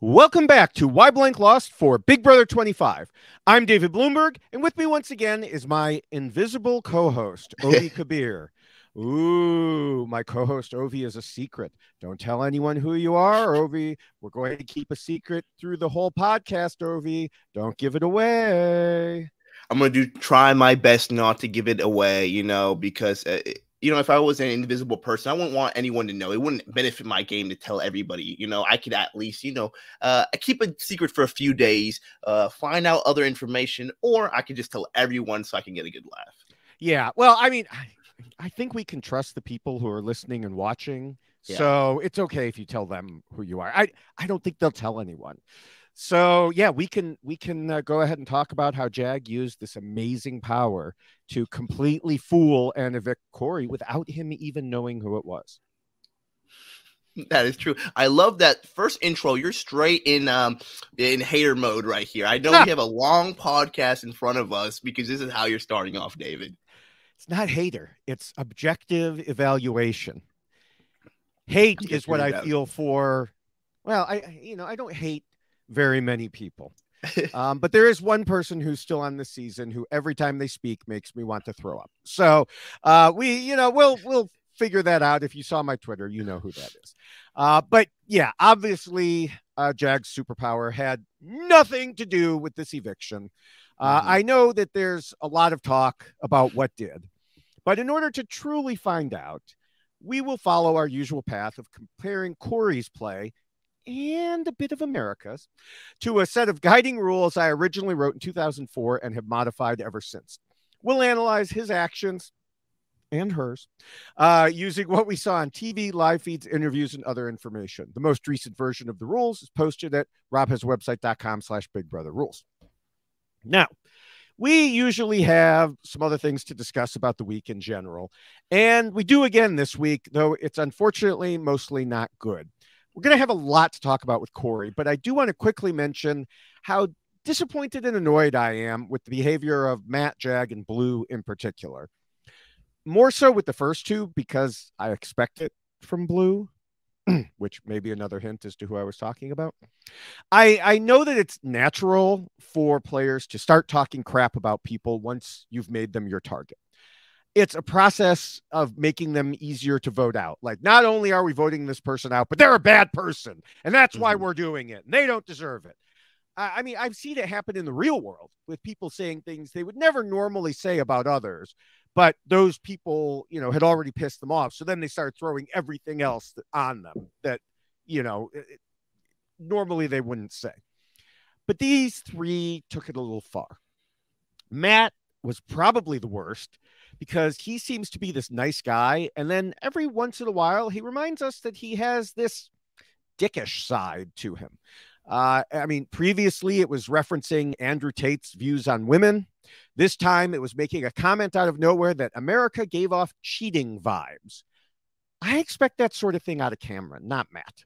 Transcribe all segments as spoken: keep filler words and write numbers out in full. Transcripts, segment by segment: Welcome back to Why Blank Lost for Big Brother twenty-five. I'm David Bloomberg, and with me once again is my invisible co-host, Ovi Kabir. Ooh, my co-host Ovi is a secret. Don't tell anyone who you are, Ovi. We're going to keep a secret through the whole podcast, Ovi. Don't give it away. I'm going to do try my best not to give it away, you know, because... Uh, it You know, if I was an invisible person, I wouldn't want anyone to know. It wouldn't benefit my game to tell everybody. You know, I could at least, you know, uh, keep a secret for a few days, uh, find out other information, or I could just tell everyone so I can get a good laugh. Yeah. Well, I mean, I, I think we can trust the people who are listening and watching. Yeah. So it's okay if you tell them who you are. I, I don't think they'll tell anyone. So, yeah, we can we can uh, go ahead and talk about how Jag used this amazing power to completely fool and evict Cory without him even knowing who it was. That is true. I love that first intro. You're straight in um in hater mode right here. I know we have a long podcast in front of us because this is how you're starting off, David. It's not hater. It's objective evaluation. Hate is what I feel for. Well, I you know, I don't hate very many people. Um, but there is one person who's still on the season who every time they speak makes me want to throw up. So uh, we, you know, we'll we'll figure that out. If you saw my Twitter, you know who that is. Uh, but yeah, obviously uh, Jag's superpower had nothing to do with this eviction. Uh, mm-hmm. I know that there's a lot of talk about what did, but in order to truly find out, we will follow our usual path of comparing Cory's play and a bit of America's to a set of guiding rules I originally wrote in two thousand four and have modified ever since. We'll analyze his actions and hers uh, using what we saw on T V, live feeds, interviews, and other information. The most recent version of the rules is posted at rob has website dot com slash big brother rules. Now, we usually have some other things to discuss about the week in general, and we do again this week, though it's unfortunately mostly not good. We're going to have a lot to talk about with Cory, but I do want to quickly mention how disappointed and annoyed I am with the behavior of Matt, Jag, and Blue in particular. More so with the first two, because I expect it from Blue, which may be another hint as to who I was talking about. I, I know that it's natural for players to start talking crap about people once you've made them your target. It's a process of making them easier to vote out. Like, not only are we voting this person out, but they're a bad person. And that's why we're doing it. And they don't deserve it. I mean, I've seen it happen in the real world with people saying things they would never normally say about others. But those people, you know, had already pissed them off. So then they started throwing everything else on them that, you know, it, normally they wouldn't say. But these three took it a little far. Matt was probably the worst, because he seems to be this nice guy. And then every once in a while, he reminds us that he has this dickish side to him. Uh, I mean, previously it was referencing Andrew Tate's views on women. This time it was making a comment out of nowhere that America gave off cheating vibes. I expect that sort of thing out of Cameron, not Matt.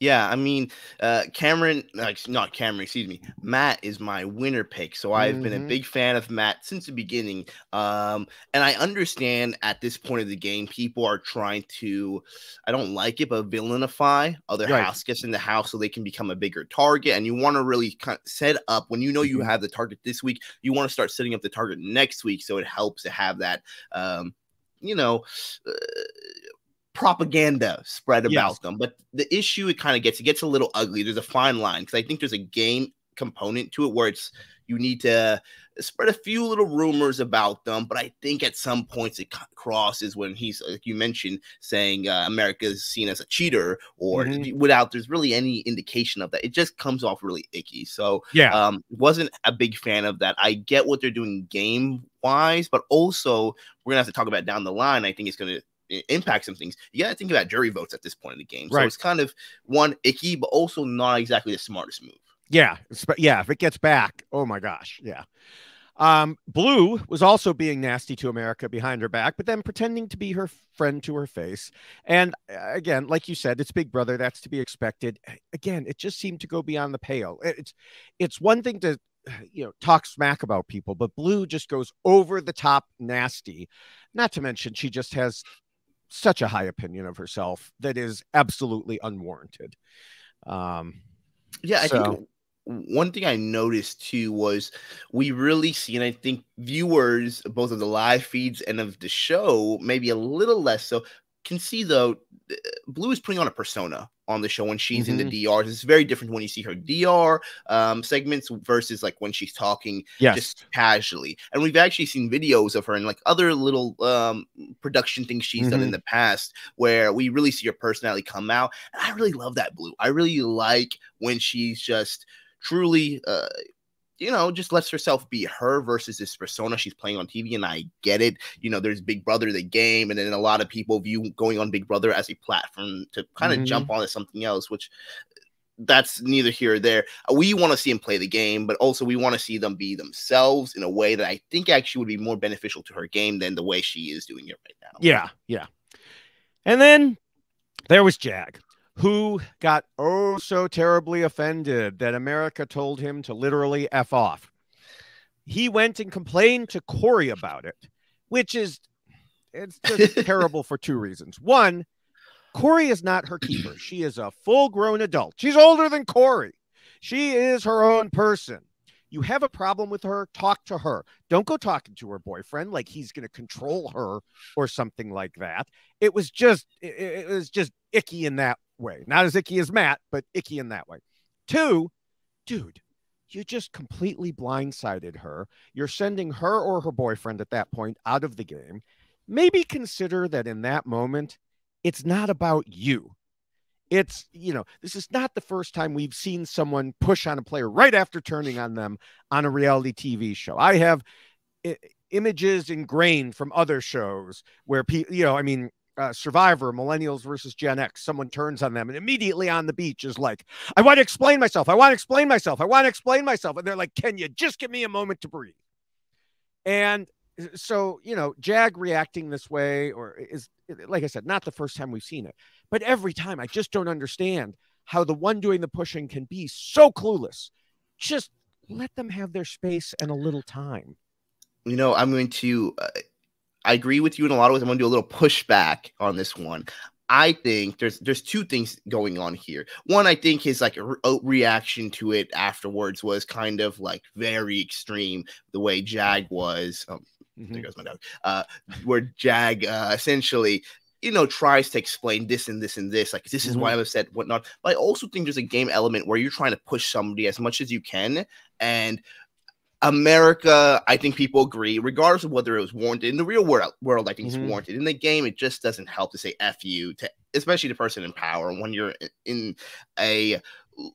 Yeah, I mean, uh, Cameron, like, not Cameron, excuse me. Matt is my winner pick. So I've mm-hmm. been a big fan of Matt since the beginning. Um, and I understand at this point of the game, people are trying to, I don't like it, but villainify other right. house guests in the house so they can become a bigger target. And you want to really kind of set up when you know you have the target this week, you want to start setting up the target next week. So it helps to have that, um, you know, uh, propaganda spread about yes. them. But the issue it kind of gets, it gets a little ugly. There's a fine line, because I think there's a game component to it where it's, you need to spread a few little rumors about them. But I think at some points it crosses when he's, like you mentioned, saying uh, America is seen as a cheater, or mm-hmm. without there's really any indication of that. It just comes off really icky. So yeah, um, wasn't a big fan of that. I get what they're doing game wise, but also we're gonna have to talk about down the line. I think it's gonna impact some things. You gotta think about jury votes at this point in the game. Right. So it's kind of one icky, but also not exactly the smartest move. Yeah. Yeah. If it gets back, oh my gosh. Yeah. Um, Blue was also being nasty to America behind her back, but then pretending to be her friend to her face. And again, like you said, it's Big Brother. That's to be expected. Again, it just seemed to go beyond the pale. It's, it's one thing to, you know, talk smack about people, but Blue just goes over the top nasty. Not to mention, she just has such a high opinion of herself that is absolutely unwarranted. Um, yeah, I so. think one thing I noticed too was we really see, and I think viewers, both of the live feeds and of the show, maybe a little less so, can see though, Blue is putting on a persona on the show when she's mm-hmm. in the D Rs. It's very different when you see her D R um, segments versus like when she's talking yes. just casually. And we've actually seen videos of her and like other little um, production things she's mm-hmm. done in the past where we really see her personality come out. And I really love that, Blue. I really like when she's just truly, uh, you know, just lets herself be her versus this persona she's playing on T V. And I get it. You know, there's Big Brother, the game. And then a lot of people view going on Big Brother as a platform to kind of mm-hmm. jump onto something else, which that's neither here or there. We want to see them play the game, but also we want to see them be themselves in a way that I think actually would be more beneficial to her game than the way she is doing it right now. Yeah. Yeah. And then there was Jag, who got oh so terribly offended that America told him to literally F off. He went and complained to Cory about it, which is, it's just terrible for two reasons. One, Cory is not her keeper. She is a full-grown adult. She's older than Cory. She is her own person. You have a problem with her, talk to her. Don't go talking to her boyfriend like he's going to control her or something like that. It was just, it, it was just icky in that way. Not as icky as Matt, but icky in that way. Two, dude, you just completely blindsided her. You're sending her or her boyfriend at that point out of the game. Maybe consider that in that moment, it's not about you. It's, you know, this is not the first time we've seen someone push on a player right after turning on them on a reality T V show. I have I images ingrained from other shows where people, you know, I mean, Uh, Survivor, Millennials versus Gen X, someone turns on them and immediately on the beach is like, I want to explain myself. I want to explain myself. I want to explain myself. And they're like, can you just give me a moment to breathe? And so, you know, Jag reacting this way, or is, like I said, not the first time we've seen it, but every time I just don't understand how the one doing the pushing can be so clueless. Just let them have their space and a little time. You know, I'm going to... Uh... I agree with you in a lot of ways. I'm going to do a little pushback on this one. I think there's there's two things going on here. One, I think his like re reaction to it afterwards was kind of like very extreme. The way Jag was, um, mm-hmm. there goes my dog. Uh, where Jag uh, essentially, you know, tries to explain this and this and this. Like this is mm-hmm. why I was said whatnot. But I also think there's a game element where you're trying to push somebody as much as you can, and America, I think people agree, regardless of whether it was warranted. In the real world, world I think mm-hmm. it's warranted. In the game, it just doesn't help to say F you, to, especially the person in power, when you're in a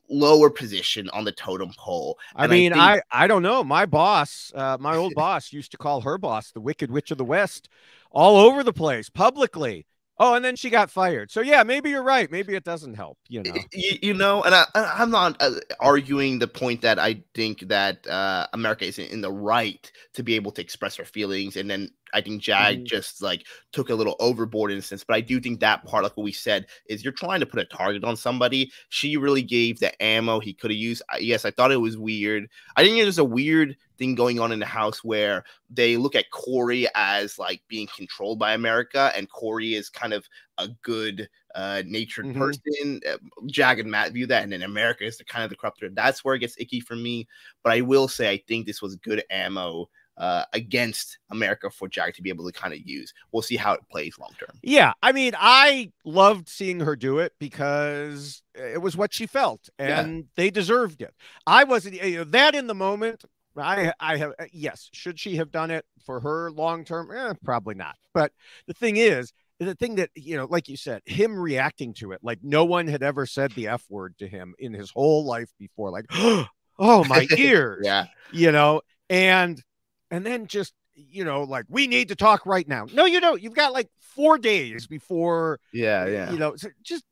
lower position on the totem pole. And I mean, I, think... I, I don't know. My boss, uh, my old boss, used to call her boss the Wicked Witch of the West all over the place, publicly. Oh, and then she got fired. So, yeah, maybe you're right. Maybe it doesn't help, you know. You, you know, and I, I'm not uh, arguing the point that I think that uh, America is in the right to be able to express her feelings. And then I think Jag mm-hmm. just, like, took a little overboard in a sense. But I do think that part, like what we said, is you're trying to put a target on somebody. She really gave the ammo he could have used. I, yes, I thought it was weird. I think there's a weird thing going on in the house where they look at Cory as like being controlled by America, and Cory is kind of a good uh natured mm-hmm. person. Jag and Matt view that, and then America is the kind of the corruptor. That's where it gets icky for me. But I will say I think this was good ammo uh against America for Jag to be able to kind of use. We'll see how it plays long term. Yeah, I mean, I loved seeing her do it because it was what she felt, and yeah. they deserved it. I wasn't, you know, that in the moment. I, I have, yes. Should she have done it for her long term? Eh, probably not. But the thing is, the thing that, you know, like you said, him reacting to it, like no one had ever said the F word to him in his whole life before, like, oh, my ears, yeah, you know, and, and then just, you know, like, we need to talk right now. No, you don't. You've got like four days before, yeah, yeah, you know, so just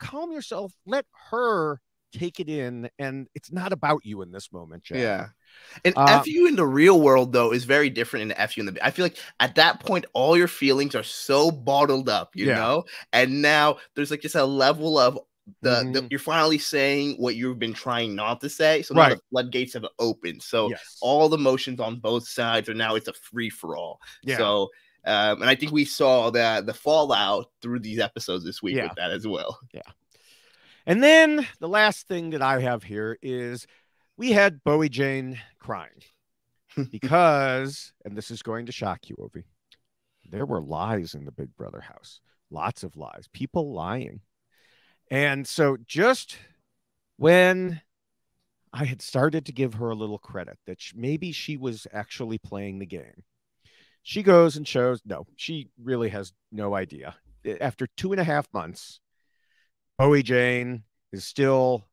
calm yourself, let her take it in, and it's not about you in this moment, Jack. Yeah. And um, F you in the real world, though, is very different than F you in the... I feel like at that point, all your feelings are so bottled up, you yeah. know? And now there's like just a level of the, mm-hmm. the... You're finally saying what you've been trying not to say. So now right. the floodgates have opened. So yes. all the emotions on both sides are now, it's a free-for-all. Yeah. So... Um, and I think we saw that the fallout through these episodes this week yeah. with that as well. Yeah. And then the last thing that I have here is we had Bowie Jane crying because, and this is going to shock you, Ovi, there were lies in the Big Brother house. Lots of lies, people lying. And so just when I had started to give her a little credit that she, maybe she was actually playing the game, she goes and shows, no, she really has no idea. After two and a half months, Bowie Jane is still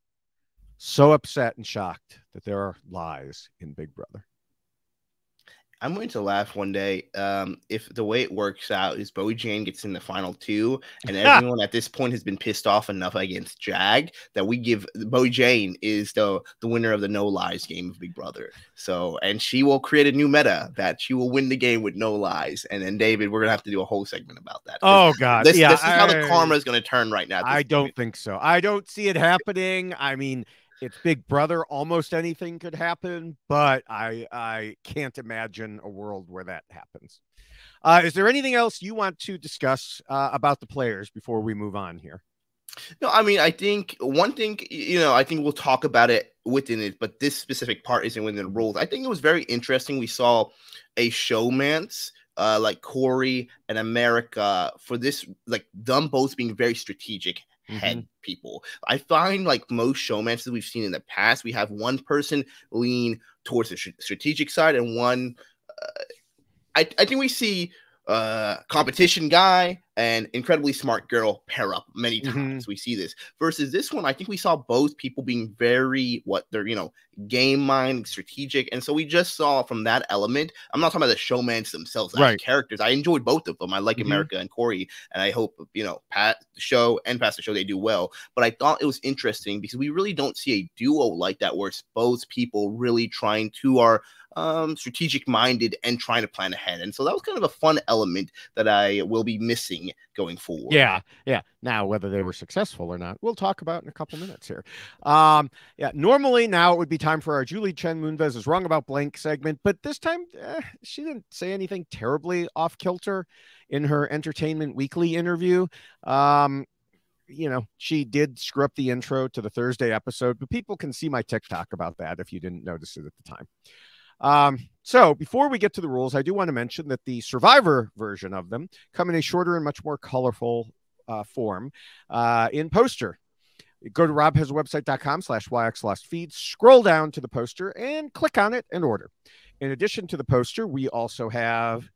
so upset and shocked that there are lies in Big Brother. I'm going to laugh one day um, if the way it works out is Bowie Jane gets in the final two, and everyone at this point has been pissed off enough against Jag that we give Bowie Jane is the the winner of the no lies game of Big Brother. So, and she will create a new meta that she will win the game with no lies. And then David, we're gonna have to do a whole segment about that. Oh God, this, yeah, this is I, how the karma is gonna turn right now. I don't think so. I don't see it happening. I mean, it's Big Brother. Almost anything could happen, but I I can't imagine a world where that happens. Uh, is there anything else you want to discuss uh, about the players before we move on here? No, I mean, I think one thing, you know, I think we'll talk about it within it, but this specific part isn't within the rules. I think it was very interesting. We saw a showman's uh, like Cory and America for this, like them both being very strategic head mm-hmm. people. I find like most showmans that we've seen in the past, we have one person lean towards the strategic side and one, uh, I, I think we see uh, competition guy and incredibly smart girl pair up many times. Mm-hmm. We see this versus this one. I think we saw both people being very, what they're, you know, game mind strategic. And so we just saw from that element, I'm not talking about the showmans themselves, right. As characters. I enjoyed both of them. I like mm-hmm. America and Cory, and I hope, you know, Pat the show and past the show, they do well, but I thought it was interesting because we really don't see a duo like that where it's both people really trying to are um, strategic minded and trying to plan ahead. And so that was kind of a fun element that I will be missing going forward. Yeah, yeah. Now, whether they were successful or not, we'll talk about in a couple minutes here. Um, yeah, normally now it would be time for our Julie Chen Moonves is wrong about blank segment, but this time eh, she didn't say anything terribly off kilter in her Entertainment Weekly interview. Um, you know, she did screw up the intro to the Thursday episode, but people can see my TikTok about that if you didn't notice it at the time. Um, so before we get to the rules, I do want to mention that the Survivor version of them come in a shorter and much more colorful uh, form uh, in poster. Go to rob has a website dot com slash Y X Lost Feeds, scroll down to the poster and click on it and order. In addition to the poster, we also have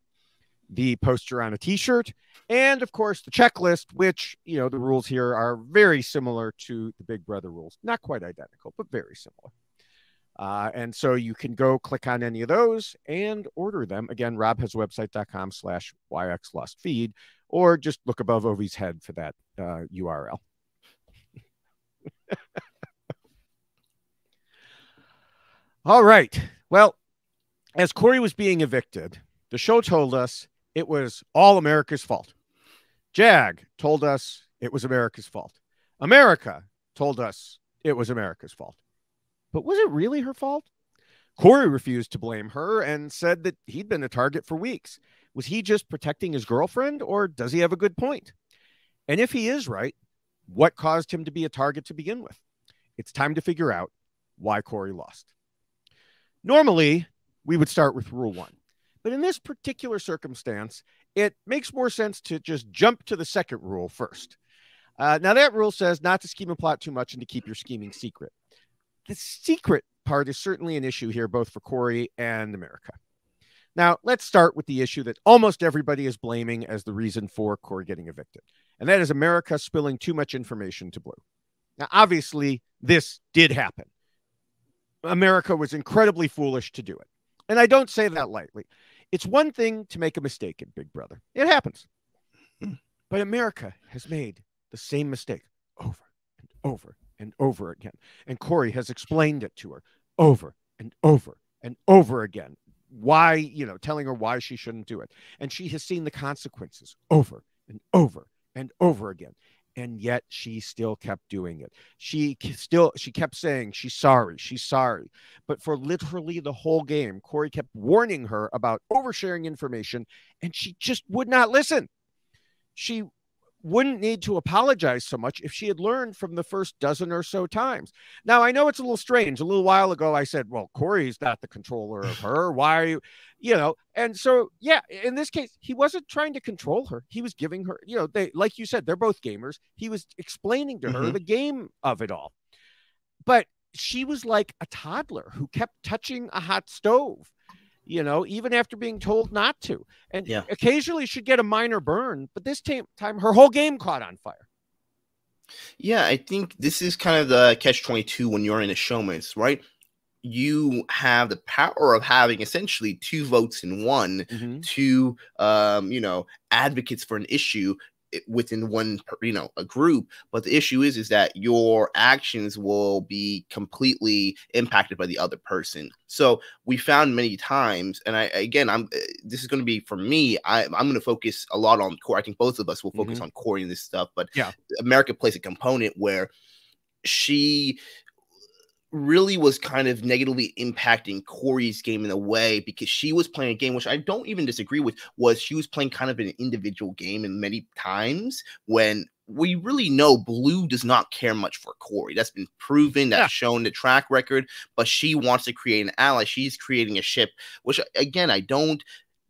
the poster on a t-shirt and of course the checklist, which, you know, the rules here are very similar to the Big Brother rules. Not quite identical, but very similar. Uh, and so you can go click on any of those and order them. Again, rob has website dot com slash Y X Lost Feed, or just look above Ovi's head for that uh, U R L. All right. Well, as Cory was being evicted, the show told us it was all America's fault. Jag told us it was America's fault. America told us it was America's fault. But was it really her fault? Cory refused to blame her and said that he'd been a target for weeks. Was he just protecting his girlfriend, or does he have a good point? And if he is right, what caused him to be a target to begin with? It's time to figure out why Cory lost. Normally, we would start with rule one, but in this particular circumstance, it makes more sense to just jump to the second rule first. Uh, now, that rule says not to scheme and plot too much and to keep your scheming secret. The secret part is certainly an issue here, both for Cory and America. Now, let's start with the issue that almost everybody is blaming as the reason for Cory getting evicted, and that is America spilling too much information to Blue. Now, obviously, this did happen. America was incredibly foolish to do it, and I don't say that lightly. It's one thing to make a mistake in Big Brother. It happens. But America has made the same mistake over and over and over again. And Cory has explained it to her over and over and over again. Why, you know, telling her why she shouldn't do it. And she has seen the consequences over and over and over again. And yet she still kept doing it. She still, she kept saying, she's sorry, she's sorry. But for literally the whole game, Cory kept warning her about oversharing information and she just would not listen. She wouldn't need to apologize so much if she had learned from the first dozen or so times. Now, I know it's a little strange. A little while ago, I said, well, Cory's not the controller of her. Why are you, you know? And so, yeah, in this case, he wasn't trying to control her. He was giving her, you know, they, like you said, they're both gamers. He was explaining to her mm-hmm. the game of it all. But she was like a toddler who kept touching a hot stove, you know, even after being told not to. And yeah. occasionally she'd get a minor burn, but this time her whole game caught on fire. Yeah, I think this is kind of the catch twenty-two when you're in a showman's, right? You have the power of having essentially two votes in one, mm-hmm. two, um, you know, advocates for an issue within one, you know, a group. But the issue is, is that your actions will be completely impacted by the other person. So we found many times, and I, again, I'm, this is going to be for me, I, I'm going to focus a lot on Cory. I think both of us will focus mm-hmm. on Cory and this stuff, but yeah. America plays a component where she really was kind of negatively impacting Cory's game in a way, because she was playing a game, which I don't even disagree with, was she was playing kind of an individual game in many times when we really know Blue does not care much for Cory. That's been proven. That's yeah. shown the track record, but she wants to create an ally. She's creating a ship, which again, I don't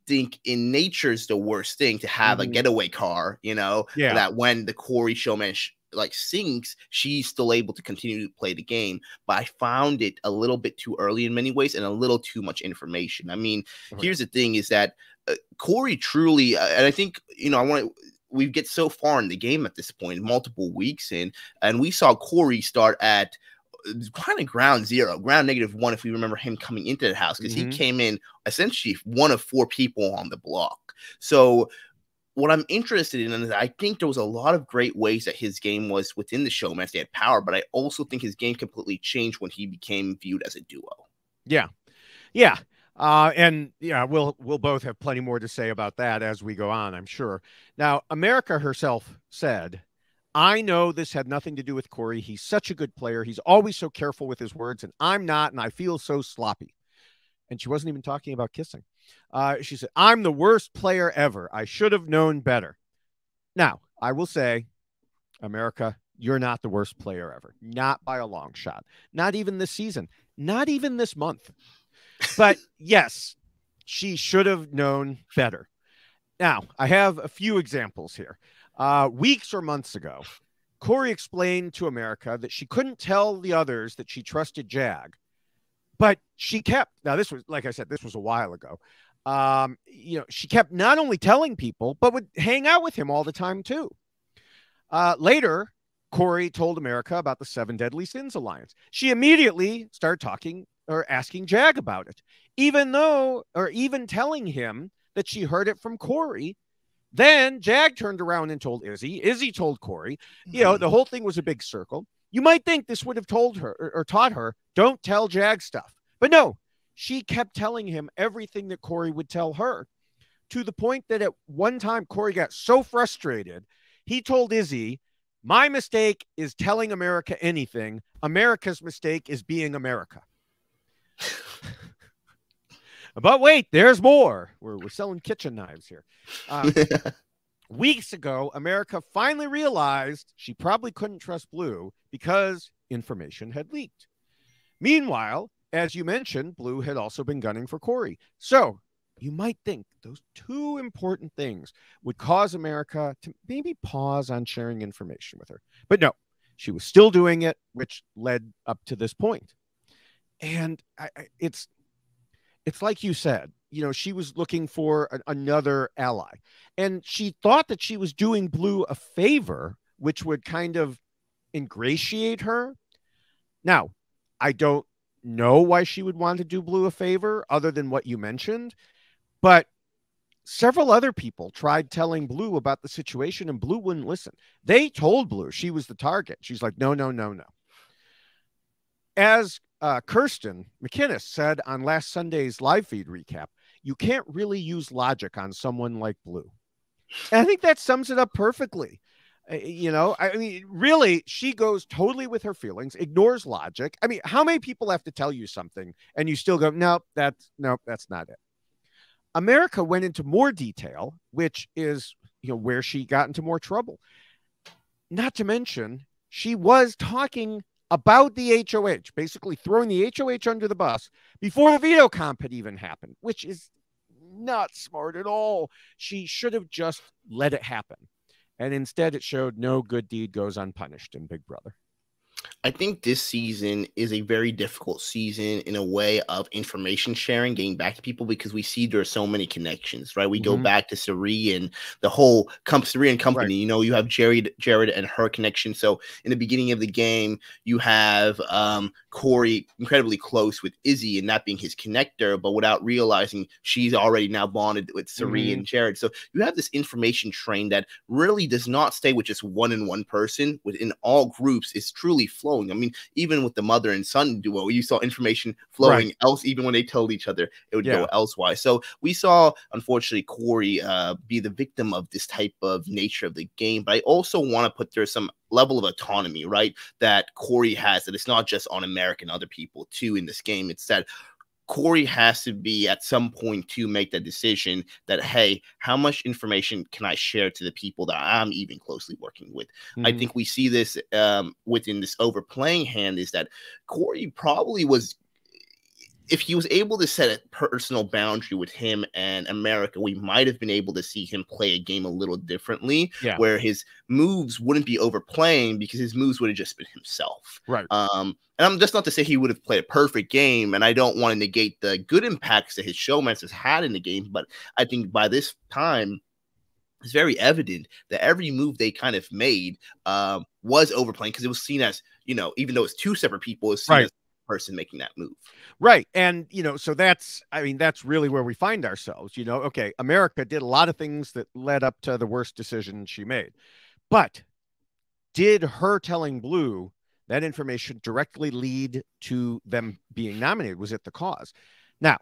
think in nature is the worst thing to have mm-hmm. a getaway car, you know, yeah. that when the Cory showman sh like sinks, she's still able to continue to play the game. But I found it a little bit too early in many ways and a little too much information. I mean, mm-hmm. here's the thing is that uh, Cory truly, uh, and I think, you know, I want to, we get so far in the game at this point, multiple weeks in, and we saw Cory start at kind of ground zero, ground negative one, if we remember him coming into the house, because mm-hmm. he came in essentially one of four people on the block. So what I'm interested in is I think there was a lot of great ways that his game was within the show as they had power, but I also think his game completely changed when he became viewed as a duo. Yeah. Yeah. Uh, and yeah, we'll, we'll both have plenty more to say about that as we go on, I'm sure. Now, America herself said, I know this had nothing to do with Cory. He's such a good player. He's always so careful with his words, and I'm not, and I feel so sloppy. And she wasn't even talking about kissing. Uh, she said, I'm the worst player ever. I should have known better. Now, I will say, America, you're not the worst player ever. Not by a long shot. Not even this season. Not even this month. But yes, she should have known better. Now, I have a few examples here. Uh, weeks or months ago, Cory explained to America that she couldn't tell the others that she trusted Jag. But she kept, now this was, like I said, this was a while ago. Um, you know, she kept not only telling people, but would hang out with him all the time too. Uh, later, Cory told America about the Seven Deadly Sins Alliance. She immediately started talking or asking Jag about it, even though, or even telling him that she heard it from Cory. Then Jag turned around and told Izzy. Izzy told Cory. You know, the whole thing was a big circle. You might think this would have told her or, or taught her, don't tell Jag stuff. But no, she kept telling him everything that Cory would tell her, to the point that at one time Cory got so frustrated, he told Izzy, my mistake is telling America anything. America's mistake is being America. But wait, there's more. We're, we're selling kitchen knives here. Um, Weeks ago, America finally realized she probably couldn't trust Blue because information had leaked. Meanwhile, as you mentioned, Blue had also been gunning for Cory. So you might think those two important things would cause America to maybe pause on sharing information with her. But no, she was still doing it, which led up to this point. And I, I, it's it's like you said. You know, she was looking for an, another ally, and she thought that she was doing Blue a favor, which would kind of ingratiate her. Now, I don't know why she would want to do Blue a favor other than what you mentioned, but several other people tried telling Blue about the situation, and Blue wouldn't listen. They told Blue she was the target. She's like, no, no, no, no. As uh, Kirsten McInnes said on last Sunday's live feed recap, you can't really use logic on someone like Blue. And I think that sums it up perfectly. Uh, you know, I mean, really, she goes totally with her feelings, ignores logic. I mean, how many people have to tell you something and you still go, no, that's, no, that's not it. America went into more detail, which is, you know, where she got into more trouble. Not to mention, she was talking about the H O H, basically throwing the H O H under the bus before the veto comp had even happened, which is not smart at all. She should have just let it happen. And instead, it showed no good deed goes unpunished in Big Brother. I think this season is a very difficult season in a way of information sharing, getting back to people, because we see there are so many connections, right? We mm-hmm. go back to Cirie and the whole Cirie and company, right. You know, you have Jared, Jared and her connection. So in the beginning of the game, you have um, Cory incredibly close with Izzy and that being his connector, but without realizing she's already now bonded with Cirie mm-hmm. and Jared. So you have this information train that really does not stay with just one and one person. Within all groups, it's truly flowing. I mean, even with the mother and son duo, you saw information flowing right. else. Even when they told each other, it would yeah. go elsewise. So we saw, unfortunately, Cory uh, be the victim of this type of nature of the game. But I also want to put there some level of autonomy, right, that Cory has, that it's not just on America and other people too in this game. It's that Cory has to be at some point to make that decision that, hey, how much information can I share to the people that I'm even closely working with? Mm-hmm. I think we see this um, within this overplaying hand is that Cory probably was, if he was able to set a personal boundary with him and America, we might have been able to see him play a game a little differently, yeah. where his moves wouldn't be overplaying because his moves would have just been himself. Right. Um, and I'm just not to say he would have played a perfect game, and I don't want to negate the good impacts that his showmanship has had in the game, but I think by this time, it's very evident that every move they kind of made um, was overplaying because it was seen as, you know, even though it's two separate people, it's seen right. as person making that move. Right. And, you know, so that's, I mean, that's really where we find ourselves, you know, okay, America did a lot of things that led up to the worst decision she made, but did her telling Blue that information directly lead to them being nominated? Was it the cause? Now,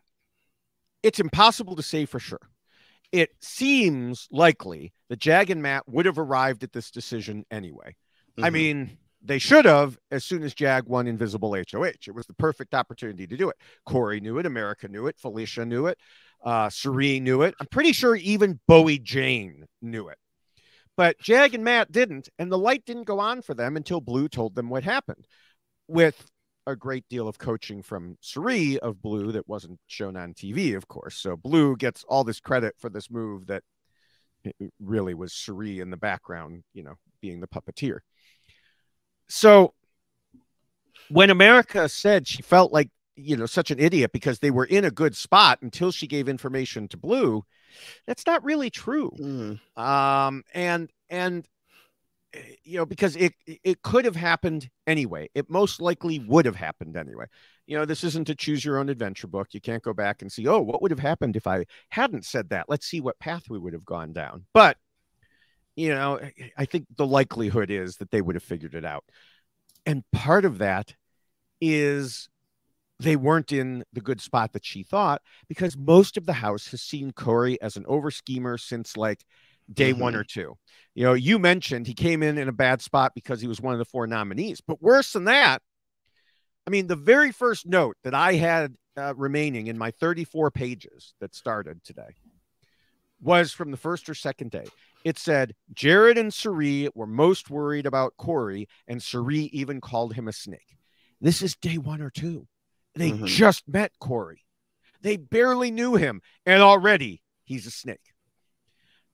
it's impossible to say for sure. It seems likely that Jag and Matt would have arrived at this decision anyway. Mm-hmm. I mean, they should have as soon as Jag won Invisible H O H. It was the perfect opportunity to do it. Cory knew it. America knew it. Felicia knew it. Uh, Cirie knew it. I'm pretty sure even Bowie Jane knew it. But Jag and Matt didn't, and the light didn't go on for them until Blue told them what happened, with a great deal of coaching from Cirie of Blue that wasn't shown on T V, of course. So Blue gets all this credit for this move that it really was Cirie in the background, you know, being the puppeteer. So when America said she felt like, you know, such an idiot because they were in a good spot until she gave information to Blue, that's not really true. Mm. Um, and, and, you know, because it, it could have happened anyway. It most likely would have happened anyway. You know, this isn't a choose your own adventure book. You can't go back and see, oh, what would have happened if I hadn't said that? Let's see what path we would have gone down. But you know, I think the likelihood is that they would have figured it out. And part of that is they weren't in the good spot that she thought, because most of the house has seen Cory as an over schemer since like day mm-hmm. one or two. You know, you mentioned he came in in a bad spot because he was one of the four nominees. But worse than that, I mean, the very first note that I had uh, remaining in my thirty-four pages that started today was from the first or second day. It said, Jared and Cirie were most worried about Cory, and Cirie even called him a snake. This is day one or two. They mm-hmm. just met Cory. They barely knew him, and already he's a snake.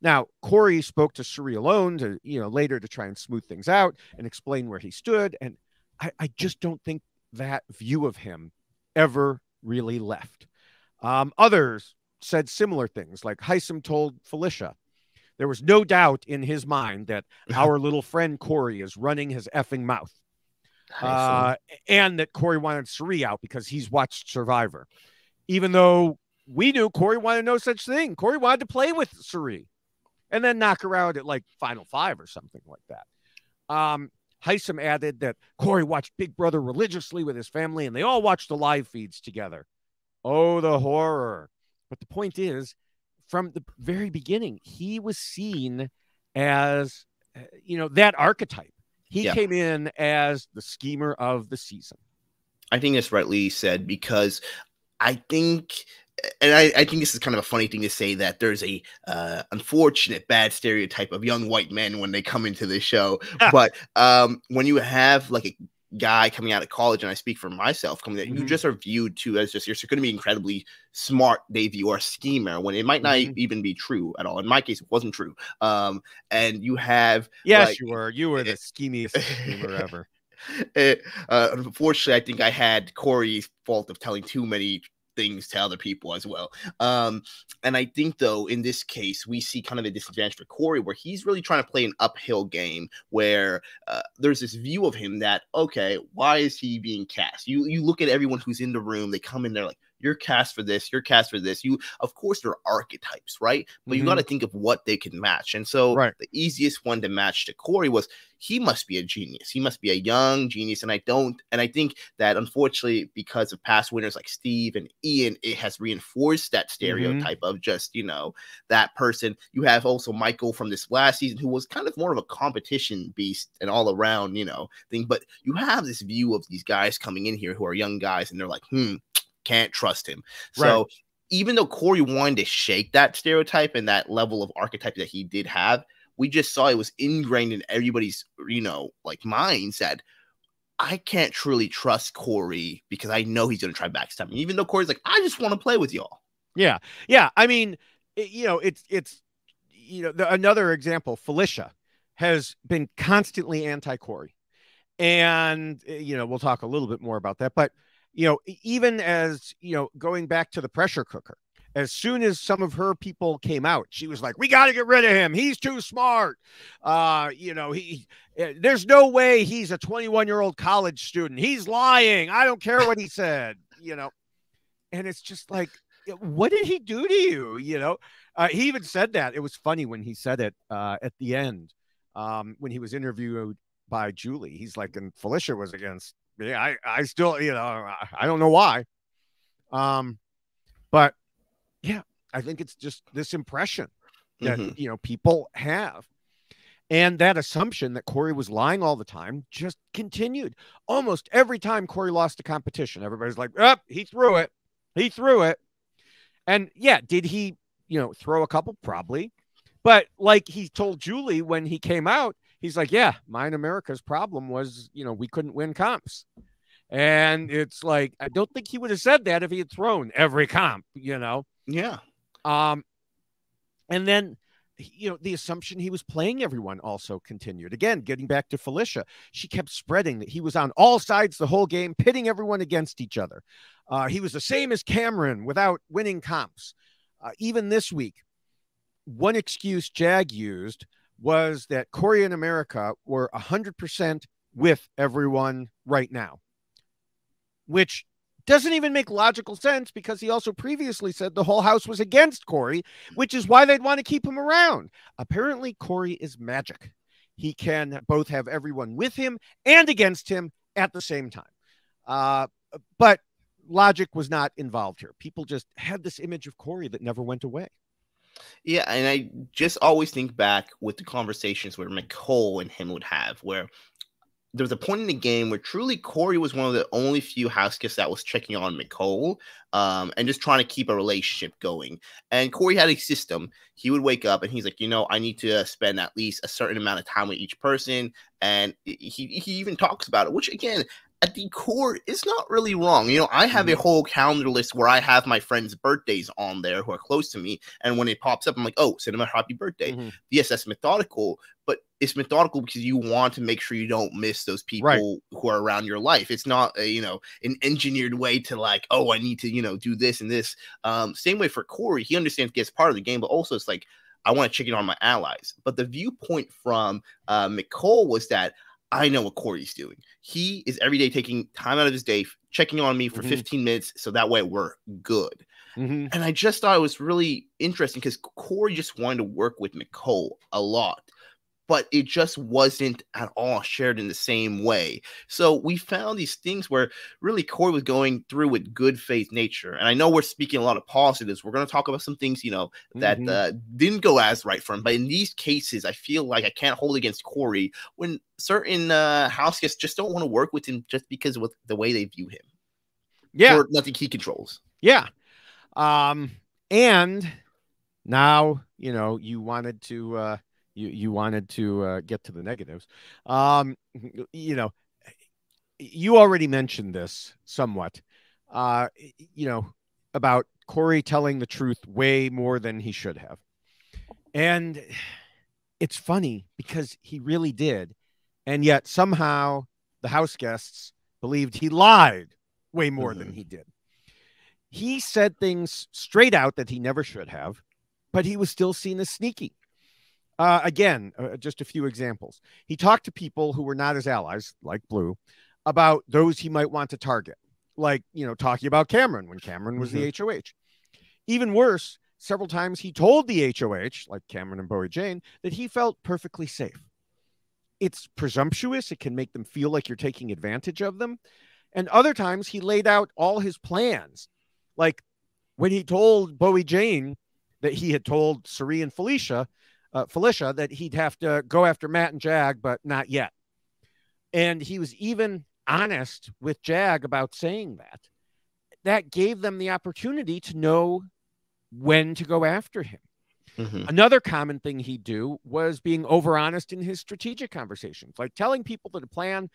Now, Cory spoke to Cirie alone to, you know, later to try and smooth things out and explain where he stood, and I, I just don't think that view of him ever really left. Um, others said similar things, like Hisam told Felicia, there was no doubt in his mind that our little friend Cory is running his effing mouth. Uh, and that Cory wanted Cirie out because he's watched Survivor. Even though we knew Cory wanted no such thing. Cory wanted to play with Cirie and then knock her out at like Final Five or something like that. Um, Hisam added that Cory watched Big Brother religiously with his family and they all watched the live feeds together. Oh, the horror. But the point is, from the very beginning, he was seen as, you know, that archetype. He yeah. came in as the schemer of the season. I think that's rightly said, because I think and I, I think this is kind of a funny thing to say, that there's a uh, unfortunate bad stereotype of young white men when they come into this show. Yeah. But um, when you have like a guy coming out of college, and I speak for myself, coming out, mm-hmm. you just are viewed to as just, you're going to be incredibly smart. They view a schemer when it might not mm-hmm. even be true at all. In my case, it wasn't true. Um, and you have, yes, like, you were, you were the schemiest schemer ever. It, uh, unfortunately, I think I had Cory's fault of telling too many things to other people as well. Um, and I think, though, in this case, we see kind of a disadvantage for Cory, where he's really trying to play an uphill game, where uh, there's this view of him that, okay, why is he being cast? You you look at everyone who's in the room, they come in there like, you're cast for this, you're cast for this. You, of course, there are archetypes, right? But mm-hmm. you got to think of what they can match. And so right. the easiest one to match to Cory was, he must be a genius. He must be a young genius. And I don't, and I think that, unfortunately, because of past winners like Steve and Ian, it has reinforced that stereotype mm-hmm. of just, you know, that person. You have also Michael from this last season, who was kind of more of a competition beast and all around, you know, thing. But you have this view of these guys coming in here who are young guys, and they're like, hmm, can't trust him. Right. So even though Cory wanted to shake that stereotype and that level of archetype that he did have, we just saw it was ingrained in everybody's, you know, like minds that I can't truly trust Cory because I know he's going to try backstabbing. Even though Cory's like, I just want to play with y'all. Yeah. Yeah. I mean, it, you know, it's, it's, you know, the, another example, Felicia has been constantly anti-Cory, and, you know, we'll talk a little bit more about that, but you know, even as, you know, going back to the pressure cooker, as soon as some of her people came out, she was like, we got to get rid of him. He's too smart. Uh, you know, he, there's no way he's a twenty-one year old college student. He's lying. I don't care what he said, you know, and it's just like, what did he do to you? You know, uh, he even said that. It was funny when he said it uh, at the end um, when he was interviewed by Julie. He's like, and Felicia was against. Yeah, I, I still, you know, I don't know why. Um, but yeah, I think it's just this impression that, mm-hmm. you know, people have. And that assumption that Cory was lying all the time just continued. Almost every time Cory lost a competition, everybody's like, oh, he threw it. He threw it. And yeah, did he, you know, throw a couple? Probably. But like he told Julie when he came out, he's like, yeah, mine America's problem was, you know, we couldn't win comps. And it's like, I don't think he would have said that if he had thrown every comp, you know? Yeah. Um, and then, you know, the assumption he was playing everyone also continued. Again, getting back to Felicia, she kept spreading that he was on all sides the whole game, pitting everyone against each other. Uh, he was the same as Cameron without winning comps. Uh, even this week, one excuse Jag used was that Cory and America were one hundred percent with everyone right now, which doesn't even make logical sense because he also previously said the whole house was against Cory, which is why they'd want to keep him around. Apparently, Cory is magic. He can both have everyone with him and against him at the same time. Uh, but logic was not involved here. People just had this image of Cory that never went away. Yeah, and I just always think back with the conversations where Nicole and him would have, where there was a point in the game where truly Cory was one of the only few house guests that was checking on Nicole um, and just trying to keep a relationship going. And Cory had a system. He would wake up and he's like, you know, I need to spend at least a certain amount of time with each person. And he, he even talks about it, which again, at the core, it's not really wrong. You know, I have a whole calendar list where I have my friends' birthdays on there who are close to me. And when it pops up, I'm like, oh, send them a happy birthday. Mm-hmm. Yes, that's methodical, but it's methodical because you want to make sure you don't miss those people right. who are around your life. It's not a, you know, an engineered way to like, oh, I need to, you know, do this and this. Um, same way for Cory. He understands it's part of the game, but also it's like, I want to check in on my allies. But the viewpoint from uh, Nicole was that, I know what Cory's doing. He is every day taking time out of his day, checking on me for mm-hmm. fifteen minutes. So that way we're good. Mm-hmm. And I just thought it was really interesting because Cory just wanted to work with Nicole a lot, but it just wasn't at all shared in the same way. So we found these things where really Cory was going through with good faith nature. And I know we're speaking a lot of positives. We're going to talk about some things, you know, that mm-hmm. uh, didn't go as right for him. But in these cases, I feel like I can't hold against Cory when certain uh, house guests just don't want to work with him just because of the way they view him. Yeah. Or nothing he controls. Yeah. Um, and now, you know, you wanted to, uh, you, you wanted to uh, get to the negatives. Um, you know, you already mentioned this somewhat, uh, you know, about Cory telling the truth way more than he should have. And it's funny because he really did. And yet somehow the house guests believed he lied way more mm-hmm. than he did. He said things straight out that he never should have, but he was still seen as sneaky. Uh, again, uh, just a few examples. He talked to people who were not his allies, like Blue, about those he might want to target, like, you know, talking about Cameron when Cameron was mm-hmm. the H O H. Even worse, several times he told the H O H, like Cameron and Bowie Jane, that he felt perfectly safe. It's presumptuous. It can make them feel like you're taking advantage of them. And other times he laid out all his plans. Like when he told Bowie Jane that he had told Cirie and Felicia, uh, Felicia that he'd have to go after Matt and Jag, but not yet. And he was even honest with Jag about saying that. That gave them the opportunity to know when to go after him. Mm-hmm. Another common thing he'd do was being over honest in his strategic conversations, like telling people that a plan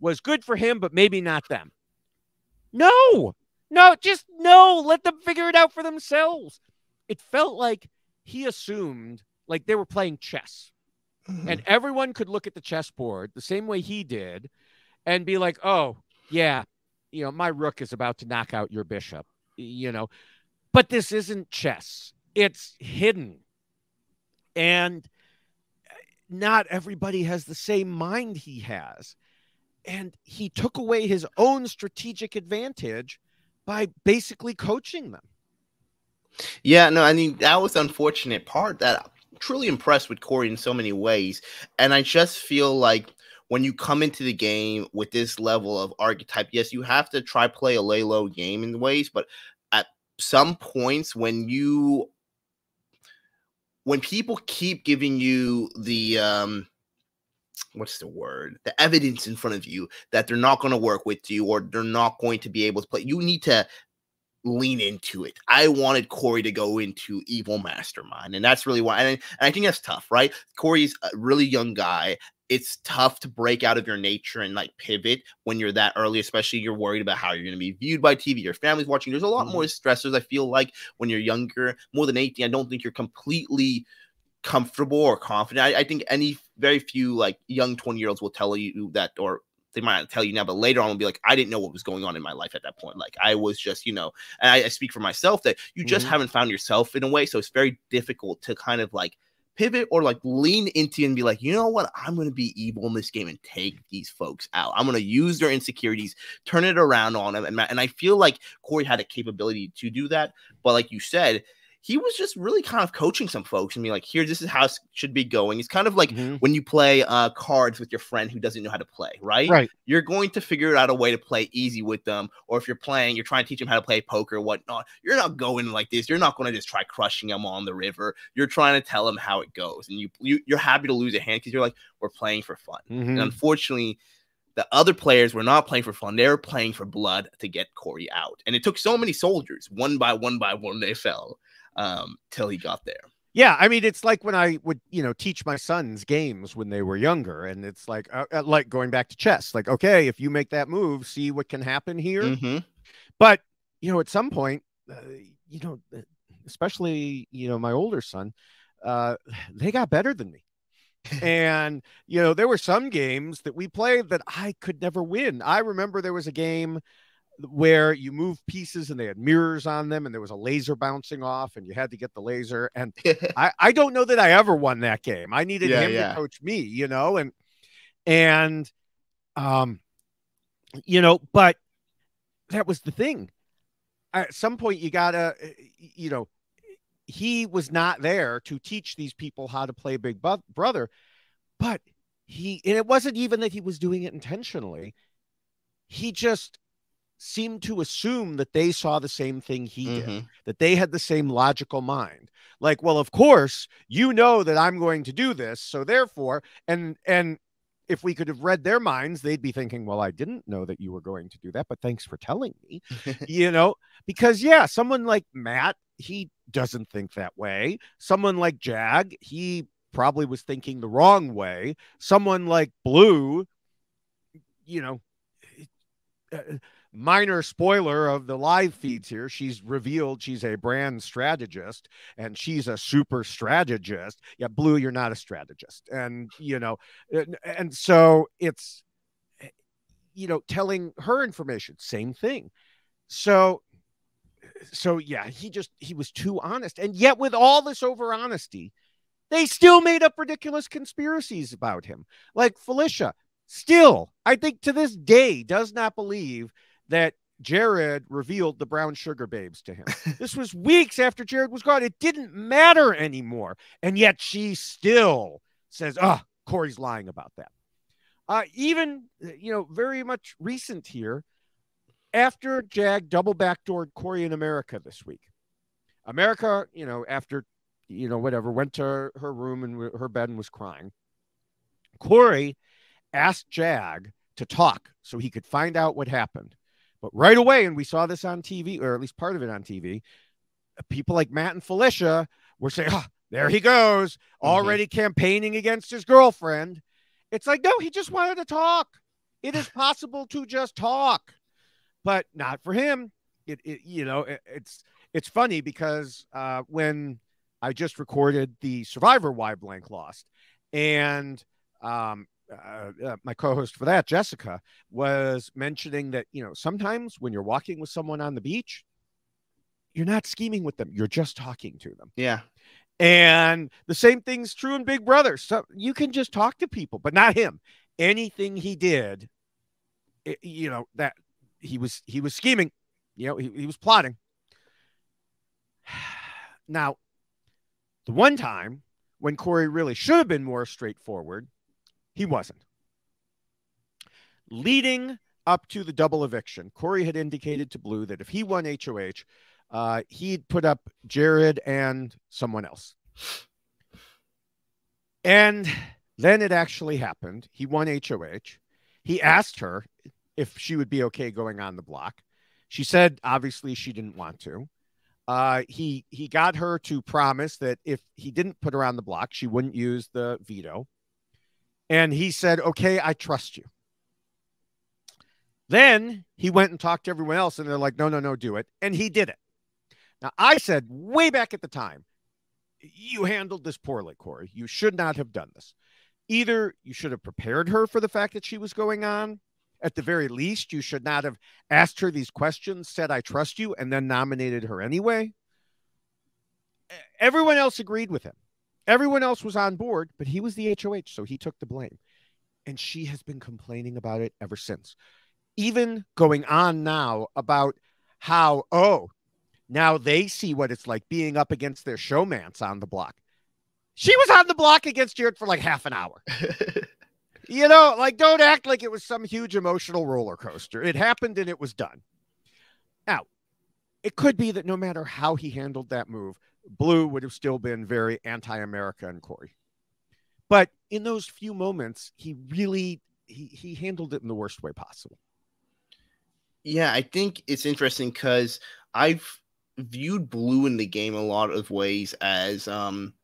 was good for him, but maybe not them. No, no, just no. Let them figure it out for themselves. It felt like he assumed like they were playing chess mm-hmm. and everyone could look at the chessboard the same way he did and be like, oh, yeah, you know, my rook is about to knock out your bishop, you know, but this isn't chess. It's hidden. And not everybody has the same mind he has. And he took away his own strategic advantage by basically coaching them. Yeah, no, I mean, that was the unfortunate part that I'm truly impressed with Cory in so many ways. And I just feel like when you come into the game with this level of archetype, yes, you have to try play a lay low game in ways, but at some points when you, when people keep giving you the, um, what's the word, the evidence in front of you that they're not going to work with you or they're not going to be able to play, you need to lean into it. I wanted Cory to go into evil mastermind, and that's really why. And I, and I think that's tough, right? Cory's a really young guy. It's tough to break out of your nature and like pivot when you're that early, especially you're worried about how you're going to be viewed by T V, your family's watching. There's a lot mm-hmm. more stressors. I feel like when you're younger, more than eighteen, I don't think you're completely comfortable or confident. I, I think any very few like young twenty year olds will tell you that, or they might not tell you now, but later on will be like, I didn't know what was going on in my life at that point. Like I was just, you know, and I, I speak for myself that you just mm-hmm. haven't found yourself in a way. So it's very difficult to kind of like pivot or like lean into and be like, you know what, I'm going to be evil in this game and take these folks out. I'm going to use their insecurities, turn it around on them. And, and I feel like Cory had a capability to do that. But like you said, he was just really kind of coaching some folks and be like, here, this is how it should be going. It's kind of like mm-hmm. when you play uh, cards with your friend who doesn't know how to play, right? Right. You're going to figure out a way to play easy with them. Or if you're playing, you're trying to teach them how to play poker or whatnot. You're not going like this. You're not going to just try crushing them on the river. You're trying to tell them how it goes. And you, you, you're happy to lose a hand because you're like, we're playing for fun. Mm-hmm. And unfortunately, the other players were not playing for fun. They were playing for blood to get Cory out. And it took so many soldiers. One by one by one, they fell. Um, till he got there. Yeah, I mean, it's like when I would, you know, teach my sons games when they were younger, and it's like, uh, like going back to chess, like, okay, if you make that move, see what can happen here. Mm-hmm. But you know, at some point, uh, you know, especially you know my older son, uh, they got better than me, and you know, there were some games that we played that I could never win. I remember there was a game where you move pieces and they had mirrors on them and there was a laser bouncing off and you had to get the laser. And I, I don't know that I ever won that game. I needed yeah, him yeah. to coach me, you know, and, and, um, you know, but that was the thing. At some point you gotta, you know, he was not there to teach these people how to play Big Brother, but he, and it wasn't even that he was doing it intentionally. He just seemed to assume that they saw the same thing he did, mm-hmm. that they had the same logical mind. Like, well, of course, you know that I'm going to do this. So therefore, and, and if we could have read their minds, they'd be thinking, well, I didn't know that you were going to do that, but thanks for telling me, you know, because, yeah, someone like Matt, he doesn't think that way. Someone like Jag, he probably was thinking the wrong way. Someone like Blue, you know, uh, minor spoiler of the live feeds here, she's revealed she's a brand strategist and she's a super strategist. Yeah, Blue, you're not a strategist. And, you know, and, and so it's, you know, telling her information, same thing. So, so yeah, he just, he was too honest. And yet with all this over honesty, they still made up ridiculous conspiracies about him. Like Felicia still, I think to this day, does not believe that Jared revealed the brown sugar babes to him. This was weeks after Jared was gone. It didn't matter anymore. And yet she still says, oh, Cory's lying about that. Uh, even, you know, very much recent here, after Jag double backdoored Cory in America this week. America, you know, after, you know, whatever, went to her, her room and her bed and was crying. Cory asked Jag to talk so he could find out what happened. But right away, and we saw this on T V, or at least part of it on T V, people like Matt and Felicia were saying, oh, there he goes, already mm-hmm. campaigning against his girlfriend. It's like, no, he just wanted to talk. It is possible to just talk, but not for him. It, it you know, it, it's, it's funny because uh, when I just recorded the Survivor Why Blank Lost, and um, Uh, uh, my co-host for that, Jessica, was mentioning that, you know, sometimes when you're walking with someone on the beach, you're not scheming with them. You're just talking to them. Yeah. And the same thing's true in Big Brother. So you can just talk to people, but not him. Anything he did, it, you know, that he was, he was scheming, you know, he, he was plotting. Now, the one time when Cory really should have been more straightforward, he wasn't. Leading up to the double eviction, Cory had indicated to Blue that if he won H O H, uh, he'd put up Jared and someone else. And then it actually happened. He won H O H. He asked her if she would be okay going on the block. She said, obviously, she didn't want to. Uh, he, he got her to promise that if he didn't put her on the block, she wouldn't use the veto. And he said, okay, I trust you. Then he went and talked to everyone else, and they're like, no, no, no, do it. And he did it. Now, I said way back at the time, you handled this poorly, Cory. You should not have done this. Either you should have prepared her for the fact that she was going on. At the very least, you should not have asked her these questions, said, I trust you, and then nominated her anyway. Everyone else agreed with him. Everyone else was on board, but he was the H O H, so he took the blame. And she has been complaining about it ever since. Even going on now about how, oh, now they see what it's like being up against their showmance on the block. She was on the block against Jared for like half an hour. You know, like, don't act like it was some huge emotional roller coaster. It happened and it was done. Now, it could be that no matter how he handled that move, Blue would have still been very anti-America and Cory. But in those few moments, he really, he, he handled it in the worst way possible. Yeah, I think it's interesting because I've viewed Blue in the game a lot of ways as, um,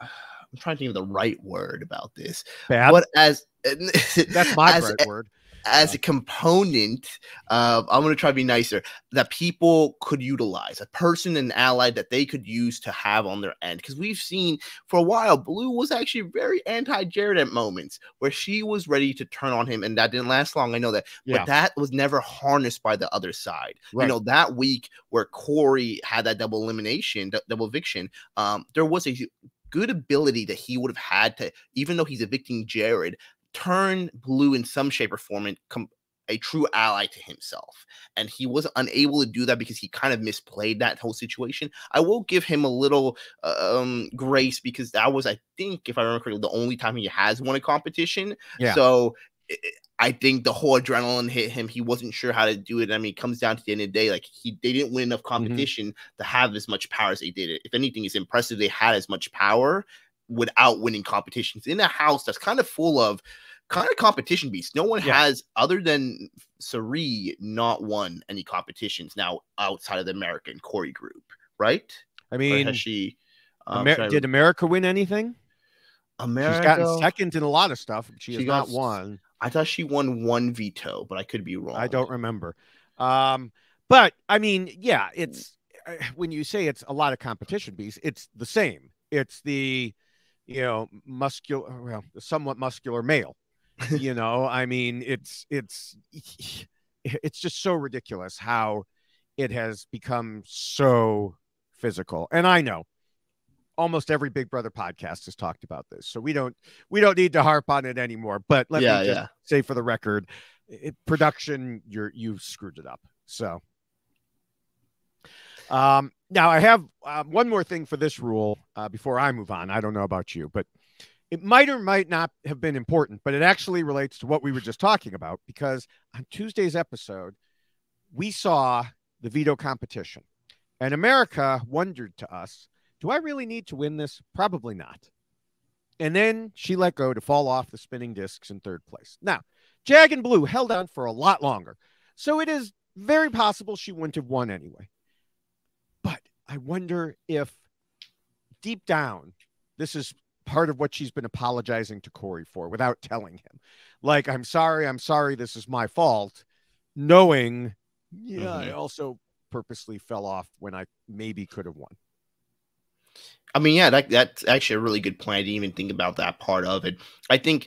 I'm trying to think of the right word about this. Bad? But as, that's my as, right word. As a component of, I'm going to try to be nicer, that people could utilize, a person, an ally that they could use to have on their end. Because we've seen for a while, Blue was actually very anti-Jared at moments where she was ready to turn on him. And that didn't last long. I know that. Yeah. But that was never harnessed by the other side. Right. You know, that week where Cory had that double elimination, double eviction, um, there was a good ability that he would have had to, even though he's evicting Jared, turn Blue in some shape or form and come a true ally to himself. And he was unable to do that because he kind of misplayed that whole situation. I will give him a little um, grace because that was, I think, if I remember correctly, the only time he has won a competition. Yeah. So it, I think the whole adrenaline hit him. He wasn't sure how to do it. I mean, it comes down to the end of the day. Like, he, they didn't win enough competition mm-hmm. to have as much power as they did. If anything, it's impressive they had as much power without winning competitions in a house that's kind of full of kind of competition beast. No one yeah. has, other than Cirie, not won any competitions now outside of the America and Cory group, right? I mean, has she, um, Amer I... did America win anything? America, she's gotten second in a lot of stuff. She, she has got, not won. I thought she won one veto, but I could be wrong. I don't remember. Um, but I mean, yeah, it's when you say it's a lot of competition beasts, it's the same. It's the, you know, muscular, well, somewhat muscular male. You know, I mean, it's it's it's just so ridiculous how it has become so physical. And I know almost every Big Brother podcast has talked about this, so we don't we don't need to harp on it anymore. But let yeah, me just yeah. say for the record, it, production, you're you've screwed it up. So um, now I have uh, one more thing for this rule uh, before I move on. I don't know about you, but it might or might not have been important, but it actually relates to what we were just talking about, because on Tuesday's episode, we saw the veto competition, and America wondered to us, do I really need to win this? Probably not. And then she let go to fall off the spinning discs in third place. Now, Jag and Blue held on for a lot longer, so it is very possible she wouldn't have won anyway. But I wonder if deep down, this is part of what she's been apologizing to Cory for without telling him. Like, I'm sorry, I'm sorry, this is my fault. Knowing, yeah, mm-hmm. I also purposely fell off when I maybe could have won. I mean, yeah, that, that's actually a really good plan. I didn't even think about that part of it. I think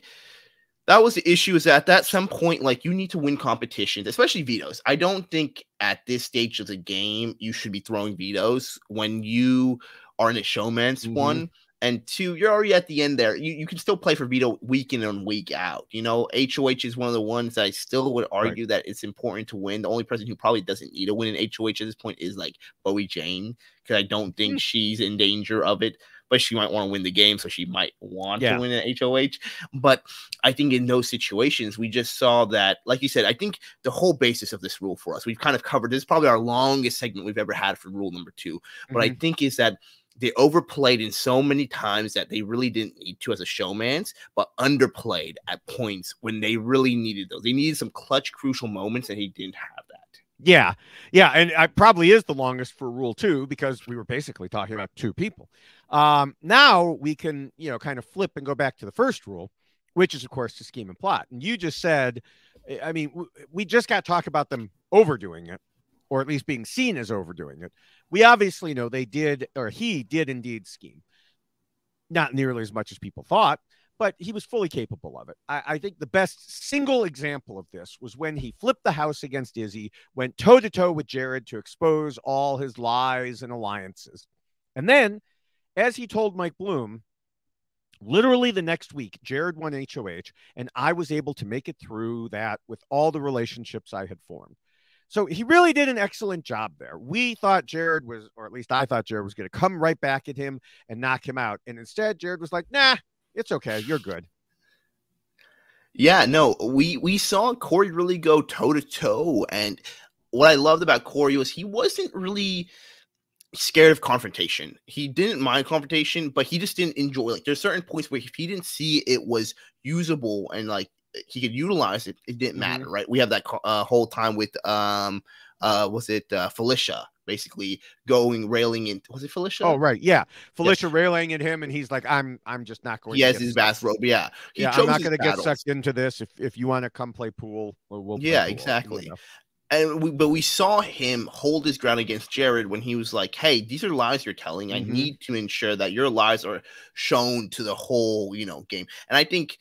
that was the issue, is that at some point, like, you need to win competitions, especially vetoes. I don't think at this stage of the game you should be throwing vetoes when you are in a showman's mm-hmm. one. And two, you're already at the end there. You, you can still play for veto week in and week out. You know, H O H is one of the ones that I still would argue right. that it's important to win. The only person who probably doesn't need to win an H O H at this point is like Bowie Jane, because I don't think she's in danger of it. But she might want to win the game, so she might want yeah. to win an H O H. But I think in those situations, we just saw that, like you said, I think the whole basis of this rule for us, we've kind of covered, this is probably our longest segment we've ever had for rule number two. Mm-hmm. But I think is that they overplayed in so many times that they really didn't need to as a showman's, but underplayed at points when they really needed those. They needed some clutch, crucial moments, and he didn't have that. Yeah. Yeah. And it probably is the longest for rule two, because we were basically talking about two people. Um, now we can, you know, kind of flip and go back to the first rule, which is, of course, to scheme and plot. And you just said, I mean, we just got to talk about them overdoing it, or at least being seen as overdoing it. We obviously know they did, or he did indeed scheme. Not nearly as much as people thought, but he was fully capable of it. I, I think the best single example of this was when he flipped the house against Izzy, went toe-to-toe with Jared to expose all his lies and alliances. And then, as he told Mike Bloom, literally the next week, Jared won H O H, and I was able to make it through that with all the relationships I had formed. So he really did an excellent job there. We thought Jared was, or at least I thought Jared was going to come right back at him and knock him out. And instead, Jared was like, nah, it's okay, you're good. Yeah, no, we, we saw Cory really go toe-to-toe. And what I loved about Cory was he wasn't really scared of confrontation. He didn't mind confrontation, but he just didn't enjoy it. Like, there's certain points where if he didn't see it was usable and, like, he could utilize it, it didn't matter, mm-hmm. right? We have that uh, whole time with, um, uh, was it uh, Felicia, basically going, railing in, was it Felicia? Oh, right, yeah. Felicia yes. railing at him, and he's like, I'm I'm just not going he to has get his bathrobe, yeah. He yeah, chose I'm not going to get sucked into this. If, if you want to come play pool, we'll, we'll play Yeah, pool. Exactly. You know. And we, but we saw him hold his ground against Jared when he was like, hey, these are lies you're telling. Mm-hmm. I need to ensure that your lies are shown to the whole, you know, game. And I think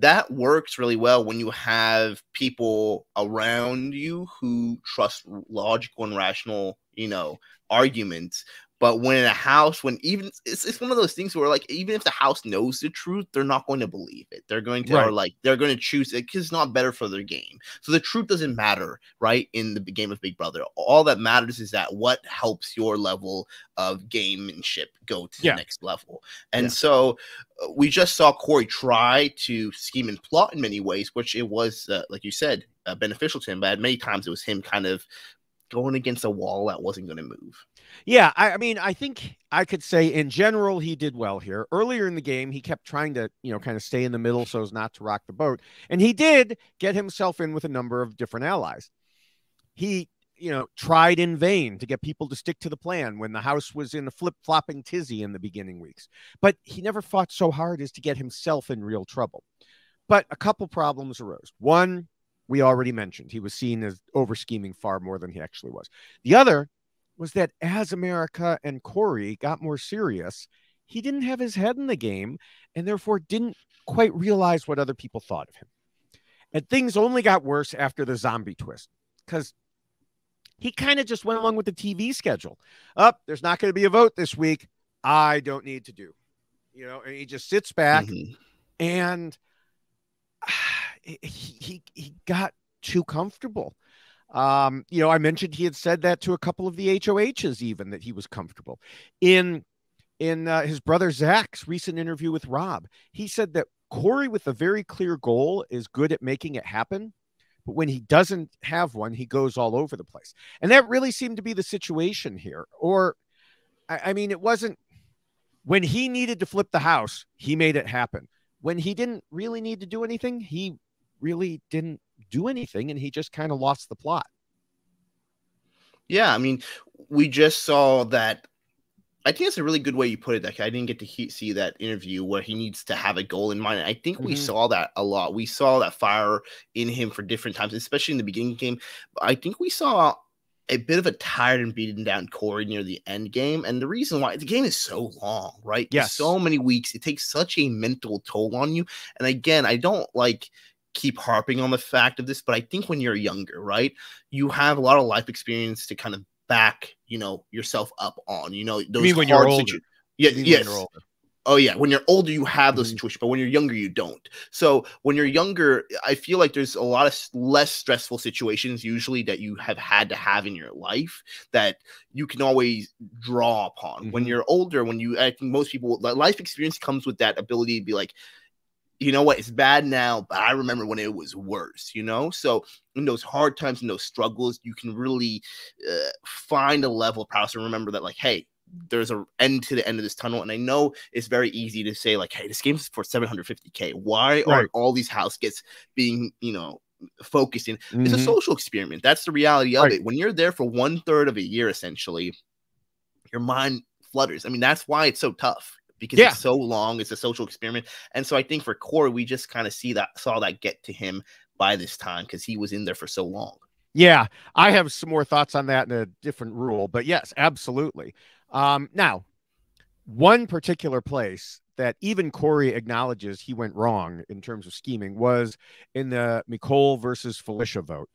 that works really well when you have people around you who trust logical and rational, you know, arguments. But when in a house, when even it's, it's one of those things where, like, even if the house knows the truth, they're not going to believe it. They're going to right. or like they're going to choose it because it's not better for their game. So the truth doesn't matter, right? In the game of Big Brother, all that matters is that what helps your level of gamemanship go to yeah. the next level. And yeah. so we just saw Cory try to scheme and plot in many ways, which it was, uh, like you said, uh, beneficial to him. But many times it was him kind of going against a wall that wasn't going to move. Yeah, I, I mean, I think I could say in general he did well here. Earlier in the game, he kept trying to, you know, kind of stay in the middle so as not to rock the boat. And he did get himself in with a number of different allies. He, you know, tried in vain to get people to stick to the plan when the house was in a flip-flopping tizzy in the beginning weeks. But he never fought so hard as to get himself in real trouble. But a couple problems arose. One, we already mentioned, he was seen as over-scheming far more than he actually was. The other was that as America and Cory got more serious, he didn't have his head in the game and therefore didn't quite realize what other people thought of him. And things only got worse after the zombie twist, because he kind of just went along with the T V schedule. Up, oh, there's not going to be a vote this week. I don't need to do, you know, and he just sits back mm-hmm. and He, he he got too comfortable. Um, you know, I mentioned he had said that to a couple of the H O H's even, that he was comfortable. In in uh, his brother Zach's recent interview with Rob, he said that Cory with a very clear goal is good at making it happen, but when he doesn't have one, he goes all over the place. And that really seemed to be the situation here. Or, I, I mean, it wasn't when he needed to flip the house, he made it happen. When he didn't really need to do anything, he really didn't do anything, and he just kind of lost the plot. Yeah, I mean, we just saw that. I think it's a really good way you put it. Like, I didn't get to he see that interview where he needs to have a goal in mind. I think mm-hmm. we saw that a lot. We saw that fire in him for different times, especially in the beginning game. I think we saw a bit of a tired and beaten down Cory near the end game. And the reason why, the game is so long, right? Yes. So many weeks. It takes such a mental toll on you. And again, I don't like keep harping on the fact of this, but I think when you're younger, right, you have a lot of life experience to kind of back, you know, yourself up on, you know, those you mean when you're older. You, yeah, you yes. When you're older. Oh, yeah. When you're older, you have those mm-hmm. situations, but when you're younger, you don't. So when you're younger, I feel like there's a lot of less stressful situations usually that you have had to have in your life that you can always draw upon. Mm-hmm. When you're older, when you, I think most people, life experience comes with that ability to be like, you know what, it's bad now, but I remember when it was worse, you know? So in those hard times and those struggles, you can really uh, find a level of prowess and remember that, like, hey, there's an end to the end of this tunnel. And I know it's very easy to say, like, hey, this game's for seven hundred fifty K. Why right. are all these house gets being, you know, focused in? Mm-hmm. It's a social experiment. That's the reality of right. it. When you're there for one third of a year, essentially, your mind flutters. I mean, that's why it's so tough. Because yeah. it's so long, it's a social experiment. And so I think for Cory, we just kind of see that, saw that get to him by this time because he was in there for so long. Yeah, I have some more thoughts on that in a different rule, but yes, absolutely. Um, now, one particular place that even Cory acknowledges he went wrong in terms of scheming was in the Nicole versus Felicia vote.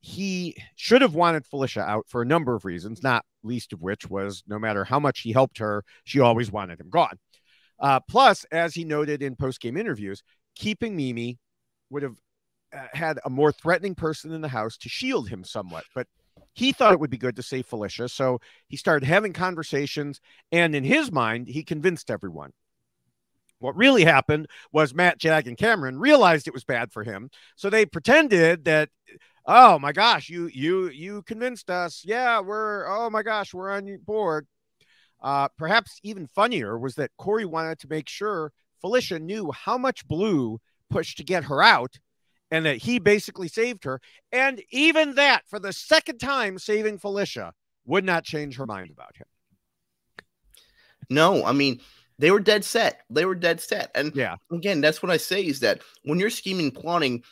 He should have wanted Felicia out for a number of reasons, not least of which was no matter how much he helped her, she always wanted him gone. Uh, plus, as he noted in post-game interviews, keeping Mimi would have uh, had a more threatening person in the house to shield him somewhat. But he thought it would be good to save Felicia, so he started having conversations, and in his mind, he convinced everyone. What really happened was Matt, Jag, and Cameron realized it was bad for him, so they pretended that... Oh my gosh, you you you convinced us. Yeah, we're oh my gosh, we're on your board. Uh, perhaps even funnier was that Cory wanted to make sure Felicia knew how much Blue pushed to get her out, and that he basically saved her. And even that, for the second time, saving Felicia would not change her mind about him. No, I mean. They were dead set. They were dead set. And yeah. again, that's what I say is that when you're scheming, plotting,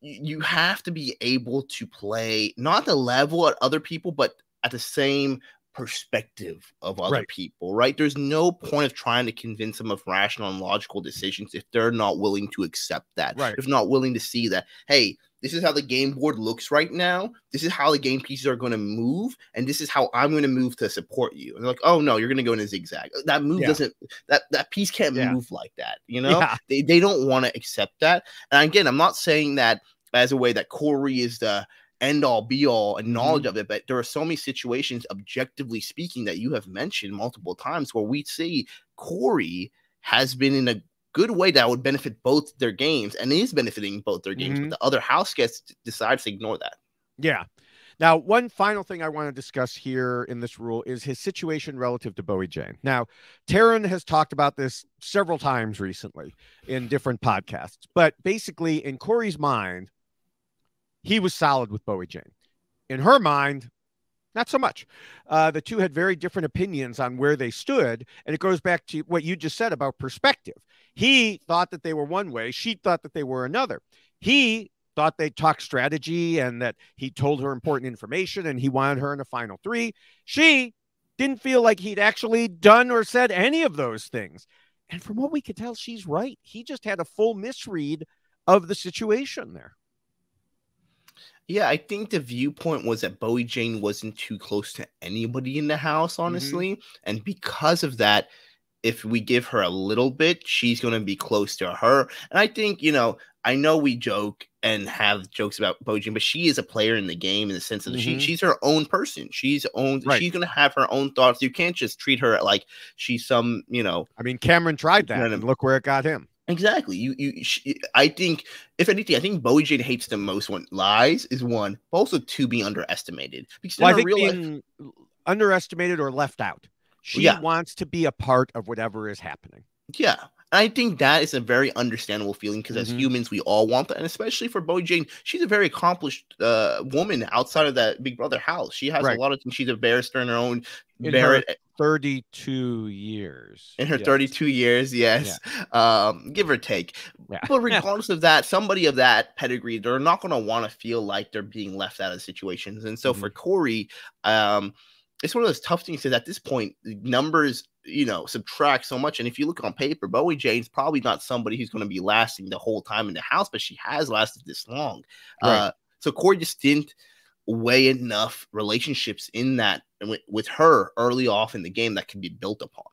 you have to be able to play not the level at other people, but at the same perspective of other right. people, right? There's no point of trying to convince them of rational and logical decisions if they're not willing to accept that, right. if not willing to see that, hey, this is how the game board looks right now. This is how the game pieces are going to move. And this is how I'm going to move to support you. And they're like, oh no, you're going to go in a zigzag. That move yeah. doesn't, that, that piece can't yeah. move like that. You know, yeah. they, they don't want to accept that. And again, I'm not saying that as a way that Cory is the end all be all and knowledge mm-hmm. of it, but there are so many situations, objectively speaking, that you have mentioned multiple times where we see Cory has been in a good way that would benefit both their games and is benefiting both their games, mm-hmm. but the other house guests decides to ignore that. Yeah. Now, one final thing I want to discuss here in this rule is his situation relative to Bowie Jane. Now, Taryn has talked about this several times recently in different podcasts, but basically in Cory's mind, he was solid with Bowie Jane. In her mind, not so much. Uh, the two had very different opinions on where they stood. And it goes back to what you just said about perspective. He thought that they were one way. She thought that they were another. He thought they'd talk strategy and that he told her important information and he wanted her in the final three. She didn't feel like he'd actually done or said any of those things. And from what we could tell, she's right. He just had a full misread of the situation there. Yeah, I think the viewpoint was that Bowie Jane wasn't too close to anybody in the house, honestly. Mm-hmm. And because of that, if we give her a little bit, she's going to be close to her. And I think, you know, I know we joke and have jokes about Bowie Jane, but she is a player in the game in the sense of mm-hmm. she, she's her own person. She's own. Right. She's going to have her own thoughts. You can't just treat her like she's some, you know. I mean, Cameron tried that, you know, and look where it got him. Exactly. You, you. She, I think, if anything, I think Bowie Jane hates the most when lies is one, but also to be underestimated. Because well, I think real being life, underestimated or left out. She yeah. wants to be a part of whatever is happening. Yeah. I think that is a very understandable feeling because mm-hmm. as humans, we all want that. And especially for Bowie Jane, she's a very accomplished uh, woman outside of that Big Brother house. She has right. a lot of things. She's a barrister in her own in her thirty-two years. In her yes. thirty-two years, yes. Yeah. Um, give or take. Yeah. But regardless of that, somebody of that pedigree, they're not going to want to feel like they're being left out of situations. And so mm-hmm. for Cory, um, it's one of those tough things because at this point, numbers, you know, subtract so much. And if you look on paper, Bowie Jane's probably not somebody who's going to be lasting the whole time in the house, but she has lasted this long. Right. Uh, so Cory just didn't weigh enough relationships in that with her early off in the game that can be built upon.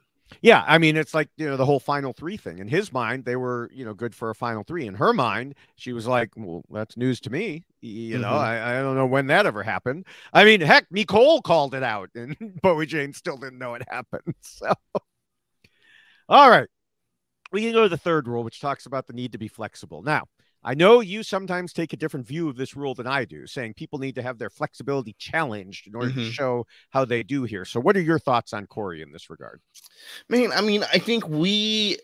Yeah, I mean, it's like, you know, the whole final three thing. In his mind, they were, you know, good for a final three. In her mind, she was like, well, that's news to me. You mm-hmm. know, I, I don't know when that ever happened. I mean, heck, Nicole called it out and Bowie Jane still didn't know it happened. So, all right, we can go to the third rule, which talks about the need to be flexible. Now, I know you sometimes take a different view of this rule than I do, saying people need to have their flexibility challenged in order mm-hmm. to show how they do here. So what are your thoughts on Cory in this regard? Man, I mean, I think we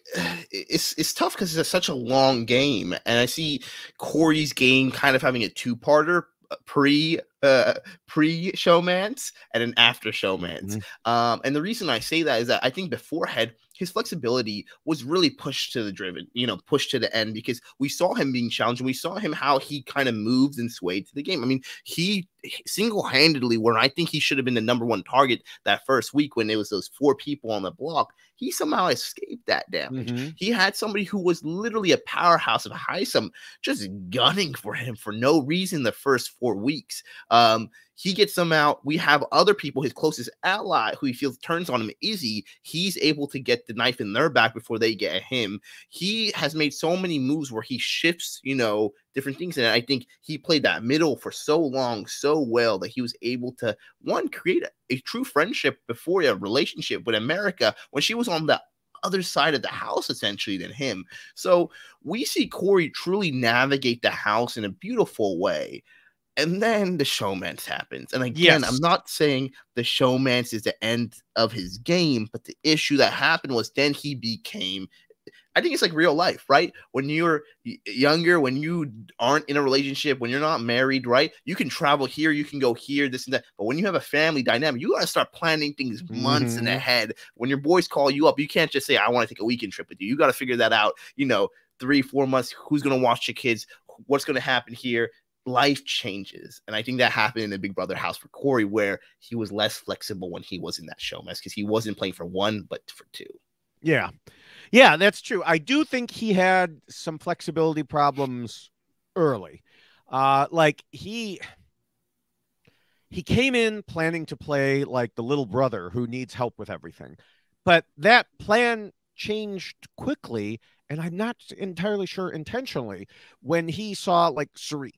it's it's tough because it's such a long game. And I see Cory's game kind of having a two-parter pre uh, pre showmance and an after showmance. Mm-hmm. Um, and the reason I say that is that I think beforehand, his flexibility was really pushed to the driven, you know, pushed to the end because we saw him being challenged. And we saw him how he kind of moved and swayed to the game. I mean, he single-handedly, where I think he should have been the number one target that first week when it was those four people on the block, he somehow escaped that damage. Mm-hmm. He had somebody who was literally a powerhouse of Hisam just gunning for him for no reason the first four weeks. Um, he gets them out. We have other people, his closest ally, who he feels turns on him, Izzy. He's able to get the knife in their back before they get at him. He has made so many moves where he shifts, you know, different things. And I think he played that middle for so long, so well, that he was able to, one, create a, a true friendship before a relationship with America when she was on the other side of the house, essentially, than him. So we see Cory truly navigate the house in a beautiful way. And then the showmance happens. And again, yes. I'm not saying the showmance is the end of his game, but the issue that happened was then he became, I think it's like real life, right? When you're younger, when you aren't in a relationship, when you're not married, right? You can travel here, you can go here, this and that. But when you have a family dynamic, you got to start planning things months mm-hmm. in ahead. When your boys call you up, you can't just say, I want to take a weekend trip with you. You got to figure that out, you know, three, four months, who's going to watch your kids, what's going to happen here. Life changes, and I think that happened in the Big Brother house for Cory, where he was less flexible when he was in that show mess because he wasn't playing for one but for two. Yeah, yeah, that's true. I do think he had some flexibility problems early. Uh, like he he came in planning to play like the little brother who needs help with everything, but that plan changed quickly, and I'm not entirely sure intentionally when he saw like Cirie.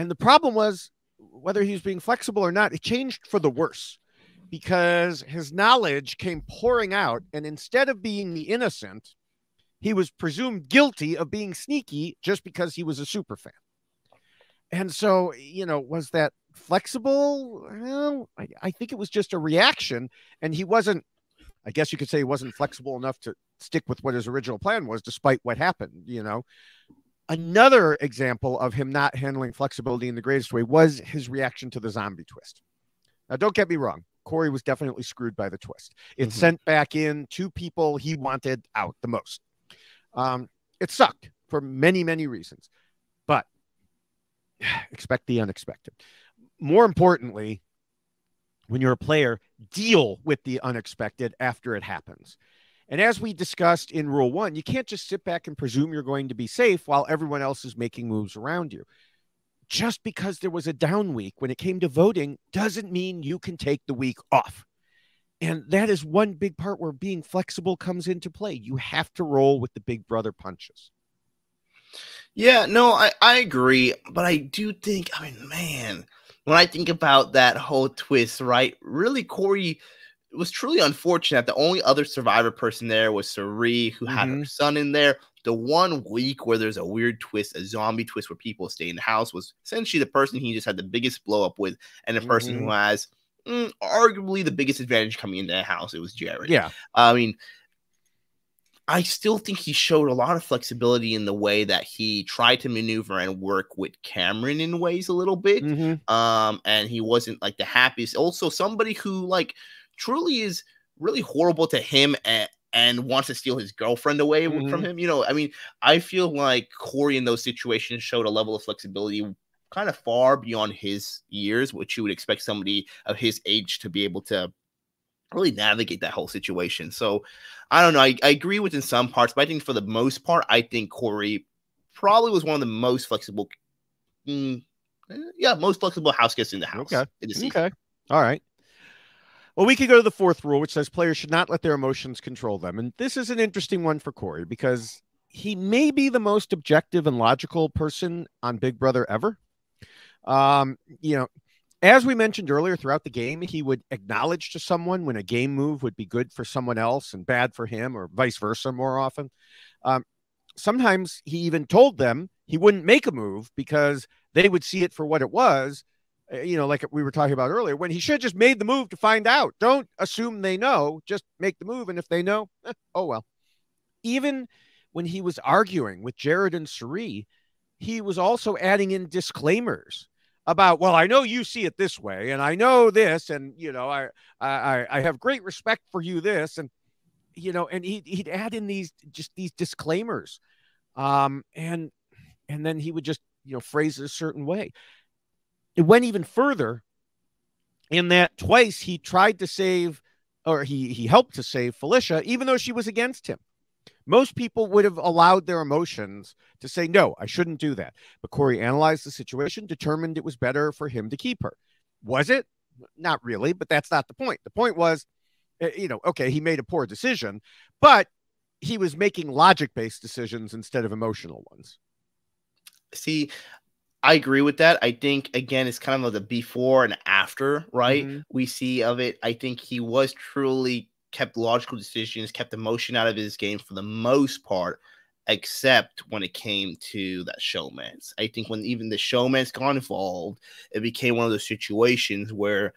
And the problem was, whether he was being flexible or not, it changed for the worse because his knowledge came pouring out. And instead of being the innocent, he was presumed guilty of being sneaky just because he was a super fan. And so, you know, was that flexible? Well, I, I think it was just a reaction. And he wasn't, I guess you could say he wasn't flexible enough to stick with what his original plan was, despite what happened, you know. Another example of him not handling flexibility in the greatest way was his reaction to the zombie twist. Now, don't get me wrong. Cory was definitely screwed by the twist. It mm-hmm. sent back in two people he wanted out the most. Um, it sucked for many, many reasons. But expect the unexpected. More importantly, when you're a player, deal with the unexpected after it happens. And as we discussed in rule one, you can't just sit back and presume you're going to be safe while everyone else is making moves around you. Just because there was a down week when it came to voting doesn't mean you can take the week off. And that is one big part where being flexible comes into play. You have to roll with the Big Brother punches. Yeah, no, I, I agree. But I do think, I mean, man, when I think about that whole twist, right, really, Cory... it was truly unfortunate. The only other survivor person there was Cirie, who had mm-hmm. her son in there. The one week where there's a weird twist, a zombie twist where people stay in the house, was essentially the person he just had the biggest blow up with, and the mm-hmm. person who has mm, arguably the biggest advantage coming into the house. It was Jared. Yeah. I mean, I still think he showed a lot of flexibility in the way that he tried to maneuver and work with Cameron in ways a little bit. Mm-hmm. Um, and he wasn't like the happiest. Also, somebody who like truly is really horrible to him and, and wants to steal his girlfriend away mm-hmm. from him. You know, I mean, I feel like Cory in those situations showed a level of flexibility kind of far beyond his years, which you would expect somebody of his age to be able to really navigate that whole situation. So I don't know. I, I agree with in some parts, but I think for the most part, I think Cory probably was one of the most flexible. Mm, yeah. Most flexible house guests in the house. Okay. In the okay. All right. Well, we could go to the fourth rule, which says players should not let their emotions control them. And this is an interesting one for Cory because he may be the most objective and logical person on Big Brother ever. Um, you know, as we mentioned earlier, throughout the game, he would acknowledge to someone when a game move would be good for someone else and bad for him, or vice versa more often. Um, sometimes he even told them he wouldn't make a move because they would see it for what it was. You know, like we were talking about earlier, when he should have just made the move to find out. Don't assume they know, just make the move. And if they know, eh, oh, well. Even when he was arguing with Jared and Cirie, he was also adding in disclaimers about, well, I know you see it this way, and I know this, and, you know, I, I, I have great respect for you this. And, you know, and he'd, he'd add in these, just these disclaimers. Um, and, and then he would just, you know, phrase it a certain way. It went even further in that twice he tried to save, or he, he helped to save Felicia, even though she was against him. Most people would have allowed their emotions to say, no, I shouldn't do that. But Cory analyzed the situation, determined it was better for him to keep her. Was it? Not really, but that's not the point. The point was, you know, okay, he made a poor decision, but he was making logic-based decisions instead of emotional ones. See, I agree with that. I think, again, it's kind of the before and after, right? Mm-hmm. We see of it. I think he was truly kept logical decisions, kept emotion out of his game for the most part, except when it came to that showman's. I think when even the showman's got involved, it became one of those situations where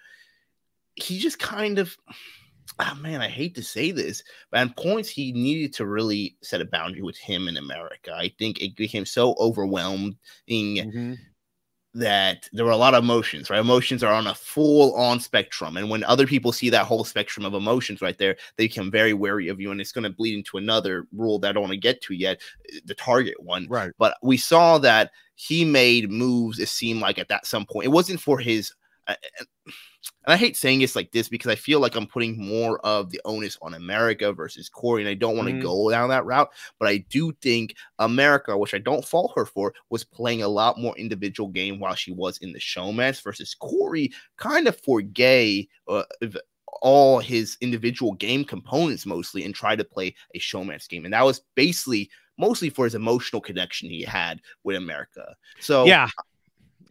he just kind of, oh man, I hate to say this, but at points he needed to really set a boundary with him in America. I think it became so overwhelming mm-hmm. that there were a lot of emotions, right? Emotions are on a full-on spectrum. And when other people see that whole spectrum of emotions right there, they become very wary of you. And it's going to bleed into another rule that I don't want to get to yet, the target one. Right. But we saw that he made moves, it seemed like, at that some point. It wasn't for his... Uh, And I hate saying it's like this because I feel like I'm putting more of the onus on America versus Cory, and I don't want to mm. go down that route. But I do think America, which I don't fault her for, was playing a lot more individual game while she was in the showmatch versus Cory kind of forgave uh, all his individual game components mostly and tried to play a showmatch game. And that was basically mostly for his emotional connection he had with America. So, yeah.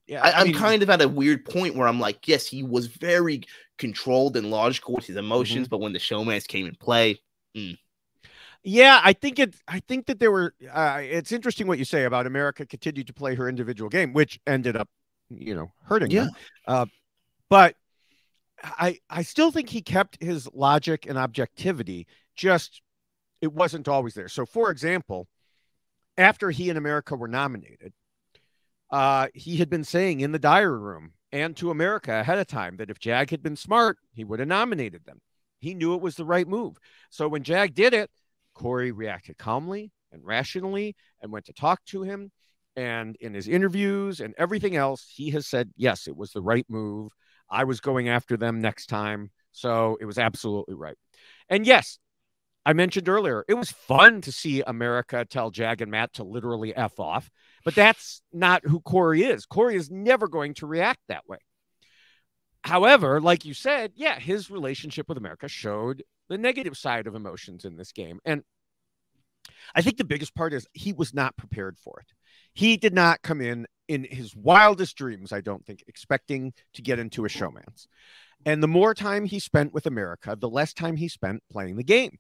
Yeah, I, I mean, I'm kind of at a weird point where I'm like, yes, he was very controlled and logical with his emotions, mm-hmm. but when the showman's came in play, mm. Yeah, I think it. I think that there were. Uh, it's interesting what you say about America continued to play her individual game, which ended up, you know, hurting yeah. her. Uh, but I, I still think he kept his logic and objectivity. Just it wasn't always there. So, for example, after he and America were nominated, uh, he had been saying in the diary room and to America ahead of time that if Jag had been smart, he would have nominated them. He knew it was the right move. So when Jag did it, Cory reacted calmly and rationally and went to talk to him. And in his interviews and everything else, he has said, yes, it was the right move. I was going after them next time. So it was absolutely right. And yes, I mentioned earlier, it was fun to see America tell Jag and Matt to literally F off. But that's not who Cory is. Cory is never going to react that way. However, like you said, yeah, his relationship with America showed the negative side of emotions in this game. And I think the biggest part is he was not prepared for it. He did not come in in his wildest dreams, I don't think, expecting to get into a showman's. And the more time he spent with America, the less time he spent playing the game.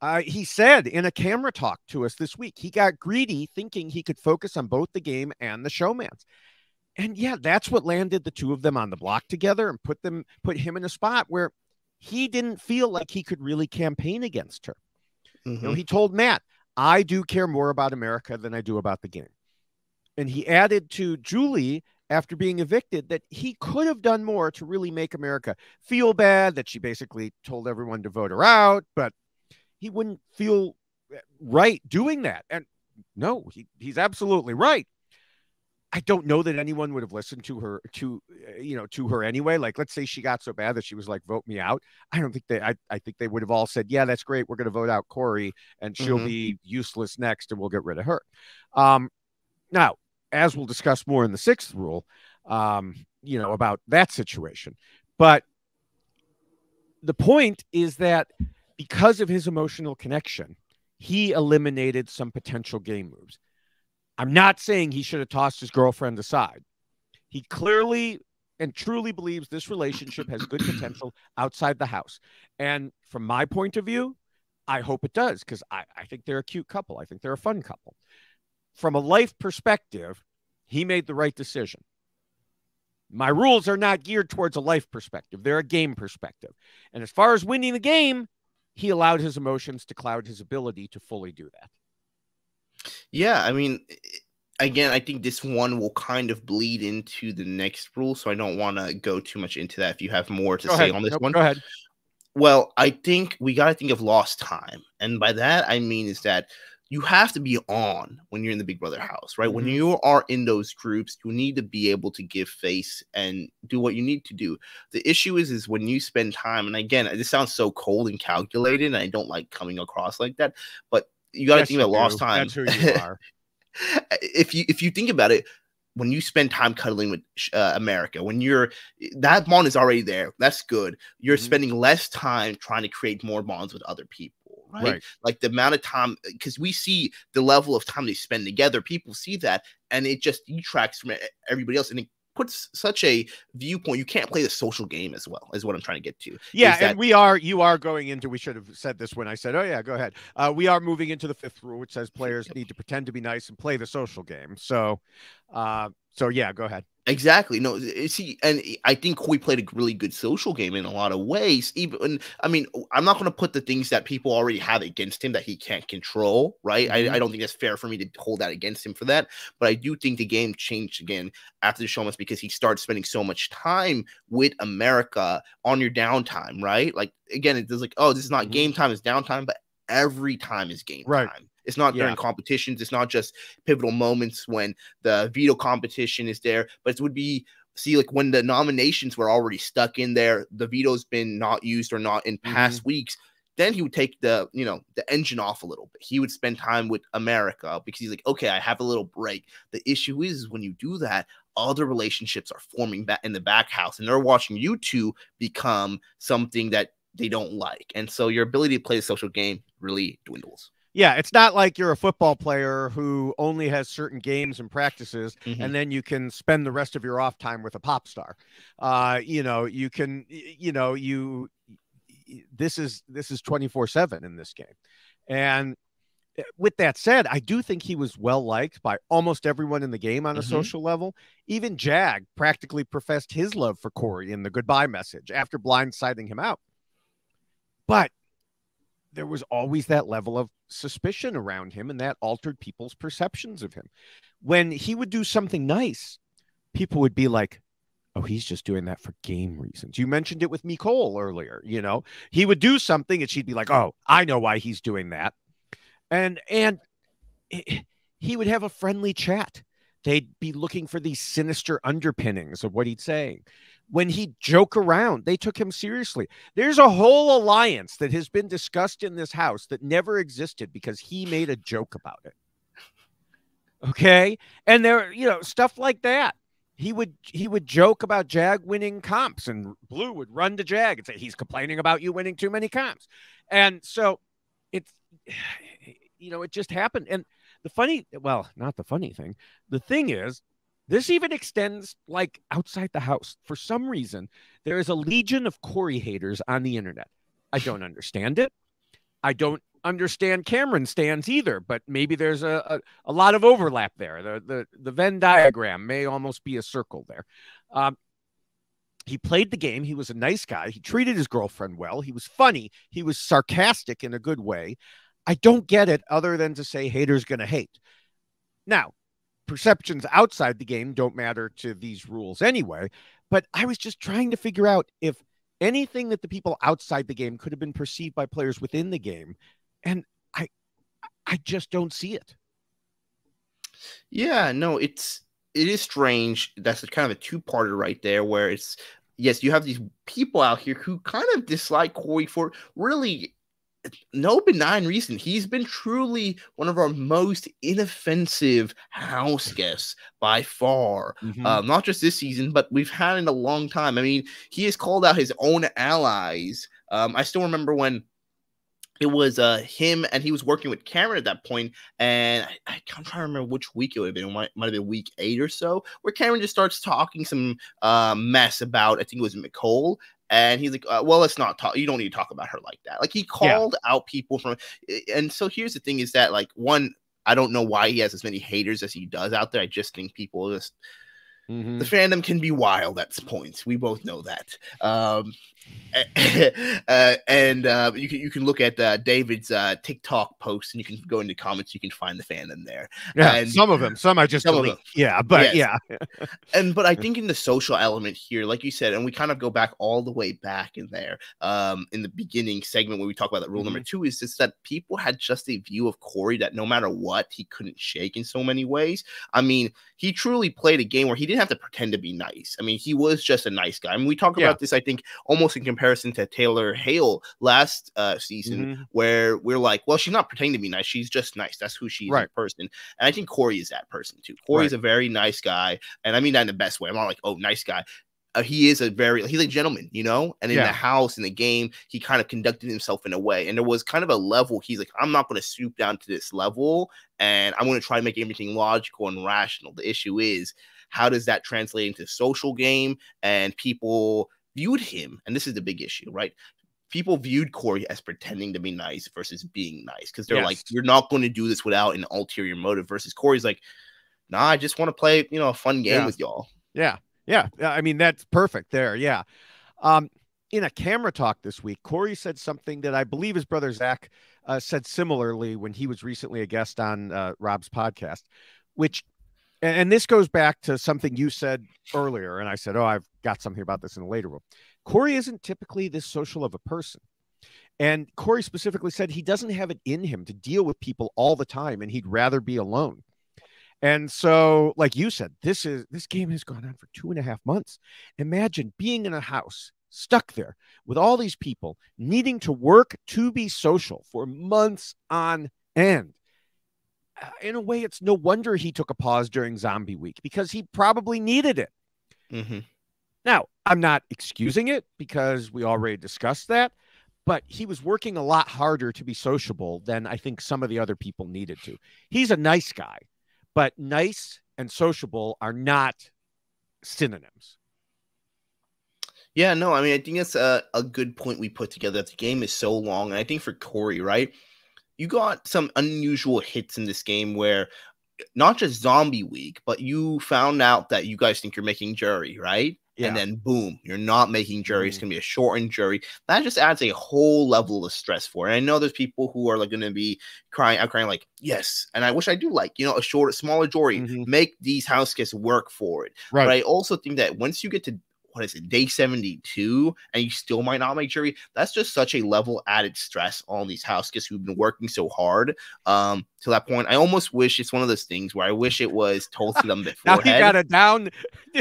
Uh, he said in a camera talk to us this week, he got greedy thinking he could focus on both the game and the showman's. And yeah, that's what landed the two of them on the block together and put them, put him in a spot where he didn't feel like he could really campaign against her. Mm-hmm. You know, he told Matt, I do care more about America than I do about the game. And he added to Julie after being evicted that he could have done more to really make America feel bad, that she basically told everyone to vote her out, but he wouldn't feel right doing that. And no, he, he's absolutely right. I don't know that anyone would have listened to her to, you know, to her anyway. Like, let's say she got so bad that she was like, vote me out. I don't think they, I, I think they would have all said, yeah, that's great. We're going to vote out Cory and she'll mm-hmm. be useless next and we'll get rid of her. Um, now, as we'll discuss more in the sixth rule, um, you know, about that situation. But the point is that because of his emotional connection, he eliminated some potential game moves. I'm not saying he should have tossed his girlfriend aside. He clearly and truly believes this relationship has good potential outside the house. And from my point of view, I hope it does, because I, I think they're a cute couple. I think they're a fun couple. From a life perspective, he made the right decision. My rules are not geared towards a life perspective. They're a game perspective. And as far as winning the game, he allowed his emotions to cloud his ability to fully do that. Yeah, I mean, again, I think this one will kind of bleed into the next rule, so I don't want to go too much into that if you have more to go say ahead. on this nope, one. Go ahead. Well, I think we got to think of lost time. And by that, I mean is that you have to be on when you're in the Big Brother house, right? Mm-hmm. When you are in those groups, you need to be able to give face and do what you need to do. The issue is, is when you spend time, and again, this sounds so cold and calculated, and I don't like coming across like that, but you got to yes, think about lost time. That's who you are. if you if you think about it, when you spend time cuddling with uh, America, when you're that bond is already there. That's good. You're mm-hmm. spending less time trying to create more bonds with other people, right? right. Like the amount of time, because we see the level of time they spend together. People see that, and it just detracts from everybody else, and it puts such a viewpoint. You can't play the social game as well, is what I'm trying to get to. Yeah, that, and we are, you are going into, we should have said this when I said, oh yeah, go ahead. Uh, we are moving into the fifth rule, which says players need to pretend to be nice and play the social game. So, uh, so yeah, go ahead. Exactly. No, see, and I think we played a really good social game in a lot of ways. Even, I mean, I'm not going to put the things that people already have against him that he can't control, right? Mm-hmm. I, I don't think that's fair for me to hold that against him for that. But I do think the game changed again after the showman's because he started spending so much time with America on your downtime, right? Like, again, it's like, oh, this is not mm-hmm. game time, it's downtime, but every time is game right. time. It's not yeah. during competitions. It's not just pivotal moments when the veto competition is there, but it would be, see, like when the nominations were already stuck in there, the veto's been not used or not in past mm-hmm. weeks, then he would take the, you know, the engine off a little bit. He would spend time with America because he's like, okay, I have a little break. The issue is when you do that, other relationships are forming back in the back house and they're watching you two become something that they don't like. And so your ability to play the social game really dwindles. Yeah, it's not like you're a football player who only has certain games and practices, mm-hmm. and then you can spend the rest of your off time with a pop star. Uh, you know, you can, you know, you. This is this is twenty-four seven in this game, And with that said, I do think he was well liked by almost everyone in the game on a mm-hmm. social level. Even Jag practically professed his love for Cory in the goodbye message after blindsiding him out. But there was always that level of suspicion around him, and that altered people's perceptions of him. When he would do something nice, people would be like, oh, he's just doing that for game reasons. You mentioned it with Nicole earlier. You know, he would do something and she'd be like, oh, I know why he's doing that. And and he would have a friendly chat. They'd be looking for these sinister underpinnings of what he'd saying. When he'd joke around, they took him seriously. There's a whole alliance that has been discussed in this house that never existed because he made a joke about it. Okay? And there, you know, stuff like that. He would he would joke about Jag winning comps, and Blue would run to Jag and say, he's complaining about you winning too many comps. And so it's, you know, it just happened. And the funny, well, not the funny thing. The thing is, this even extends like outside the house. For some reason, there is a legion of Cory haters on the internet. I don't understand it. I don't understand Cameron stands either, but maybe there's a, a, a lot of overlap there. The, the, the Venn diagram may almost be a circle there. Um, he played the game. He was a nice guy. He treated his girlfriend well. He was funny. He was sarcastic in a good way. I don't get it other than to say haters gonna hate. Now, perceptions outside the game don't matter to these rules anyway, but I was just trying to figure out if anything that the people outside the game could have been perceived by players within the game. And I, I just don't see it. Yeah, no, it's, it is strange. That's kind of a two-parter right there where it's, yes, you have these people out here who kind of dislike Cory for really no benign reason. He's been truly one of our most inoffensive house guests by far. Mm-hmm. uh, not just this season, but we've had in a long time. I mean, he has called out his own allies. Um, I still remember when it was uh, him, and he was working with Cameron at that point, and I, I can't try to remember which week it would have been. It might, might have been week eight or so, where Cameron just starts talking some uh, mess about, I think it was Nicole, and he's like, uh, well, let's not talk. You don't need to talk about her like that. Like, he called yeah. out people from – and so here's the thing is that, like, one, I don't know why he has as many haters as he does out there. I just think people just mm -hmm. – the fandom can be wild at points. We both know that. Um uh, and uh, you can you can look at uh, David's uh, TikTok posts, and you can go into comments. You can find the fandom there. Yeah, and some of them, some I just some delete. Of them. Yeah, but yes. yeah, and but I think in the social element here, like you said, and we kind of go back all the way back in there um, in the beginning segment where we talk about that rule mm-hmm. number two is just that people had just a view of Cory that no matter what, he couldn't shake in so many ways. I mean, he truly played a game where he didn't have to pretend to be nice. I mean, he was just a nice guy. I mean, we talk yeah. about this, I think, almost in comparison to Taylor Hale last uh, season, mm-hmm. where we're like, well, she's not pretending to be nice. She's just nice. That's who she is right. in person. And I think Cory is that person too. Cory is right. a very nice guy. And I mean that in the best way. I'm not like, oh, nice guy. Uh, he is a very, he's a gentleman, you know, and in yeah. the house, in the game, he kind of conducted himself in a way. And there was kind of a level. He's like, I'm not going to stoop down to this level. And I'm going to try to make everything logical and rational. The issue is, how does that translate into social game and people viewed him, and this is the big issue, right? People viewed Cory as pretending to be nice versus being nice, because they're yes. like, you're not going to do this without an ulterior motive, versus Cory's like, nah, I just want to play, you know, a fun game yeah. with y'all. Yeah, yeah. I mean, that's perfect there, yeah. Um, in a camera talk this week, Cory said something that I believe his brother Zach uh, said similarly when he was recently a guest on uh, Rob's podcast, which, and this goes back to something you said earlier, and I said, oh, I've got something about this in a later room. Cory isn't typically this social of a person. And Cory specifically said he doesn't have it in him to deal with people all the time, and he'd rather be alone. And so, like you said, this is this game has gone on for two and a half months. Imagine being in a house, stuck there, with all these people, needing to work to be social for months on end. In a way, it's no wonder he took a pause during Zombie Week, because he probably needed it. Mm-hmm. Now, I'm not excusing it, because we already discussed that, but he was working a lot harder to be sociable than I think some of the other people needed to. He's a nice guy, but nice and sociable are not synonyms. Yeah, no, I mean, I think that's a, a good point we put together, that the game is so long. And I think for Cory, right? you got some unusual hits in this game where not just zombie week, but you found out that you guys think you're making jury, right? Yeah. And then boom, you're not making jury. Mm-hmm. It's going to be a shortened jury. That just adds a whole level of stress for it. And I know there's people who are like going to be crying out, crying like, yes. And I wish I do like, you know, a shorter, smaller jury, mm-hmm. make these house guests work for it. Right. But I also think that once you get to, what is it, day seventy-two, and you still might not make jury, that's just such a level added stress on these house guests who've been working so hard um to that point. I almost wish it's one of those things where I wish it was told to them before. Now you got it down.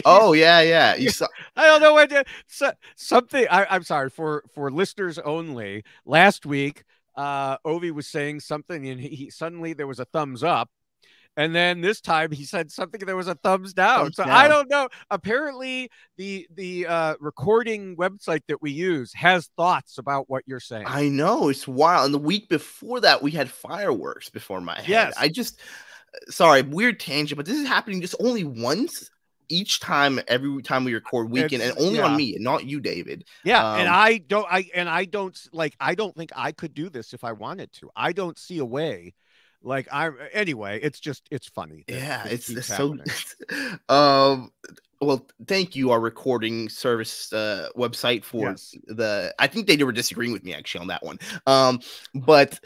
Oh yeah, yeah. You saw I don't know what to, so, something. I, I'm sorry for for listeners only. Last week, uh, Ovi was saying something, and he, he suddenly there was a thumbs up. And then this time he said something, there was a thumbs down. Thumbs so down. I don't know. Apparently the the uh, recording website that we use has thoughts about what you're saying. I know. It's wild. And the week before that, we had fireworks before my head. Yes. I just, sorry, weird tangent, but this is happening just only once each time, every time we record weekend, it's, and only yeah. on me and not you, David. Yeah. Um, and I don't, I, and I don't like, I don't think I could do this if I wanted to. I don't see a way. Like I anyway, it's just it's funny. That, yeah, that it's, it's so. um, well, thank you, our recording service uh, website for yes. the. I think they were disagreeing with me actually on that one. Um, but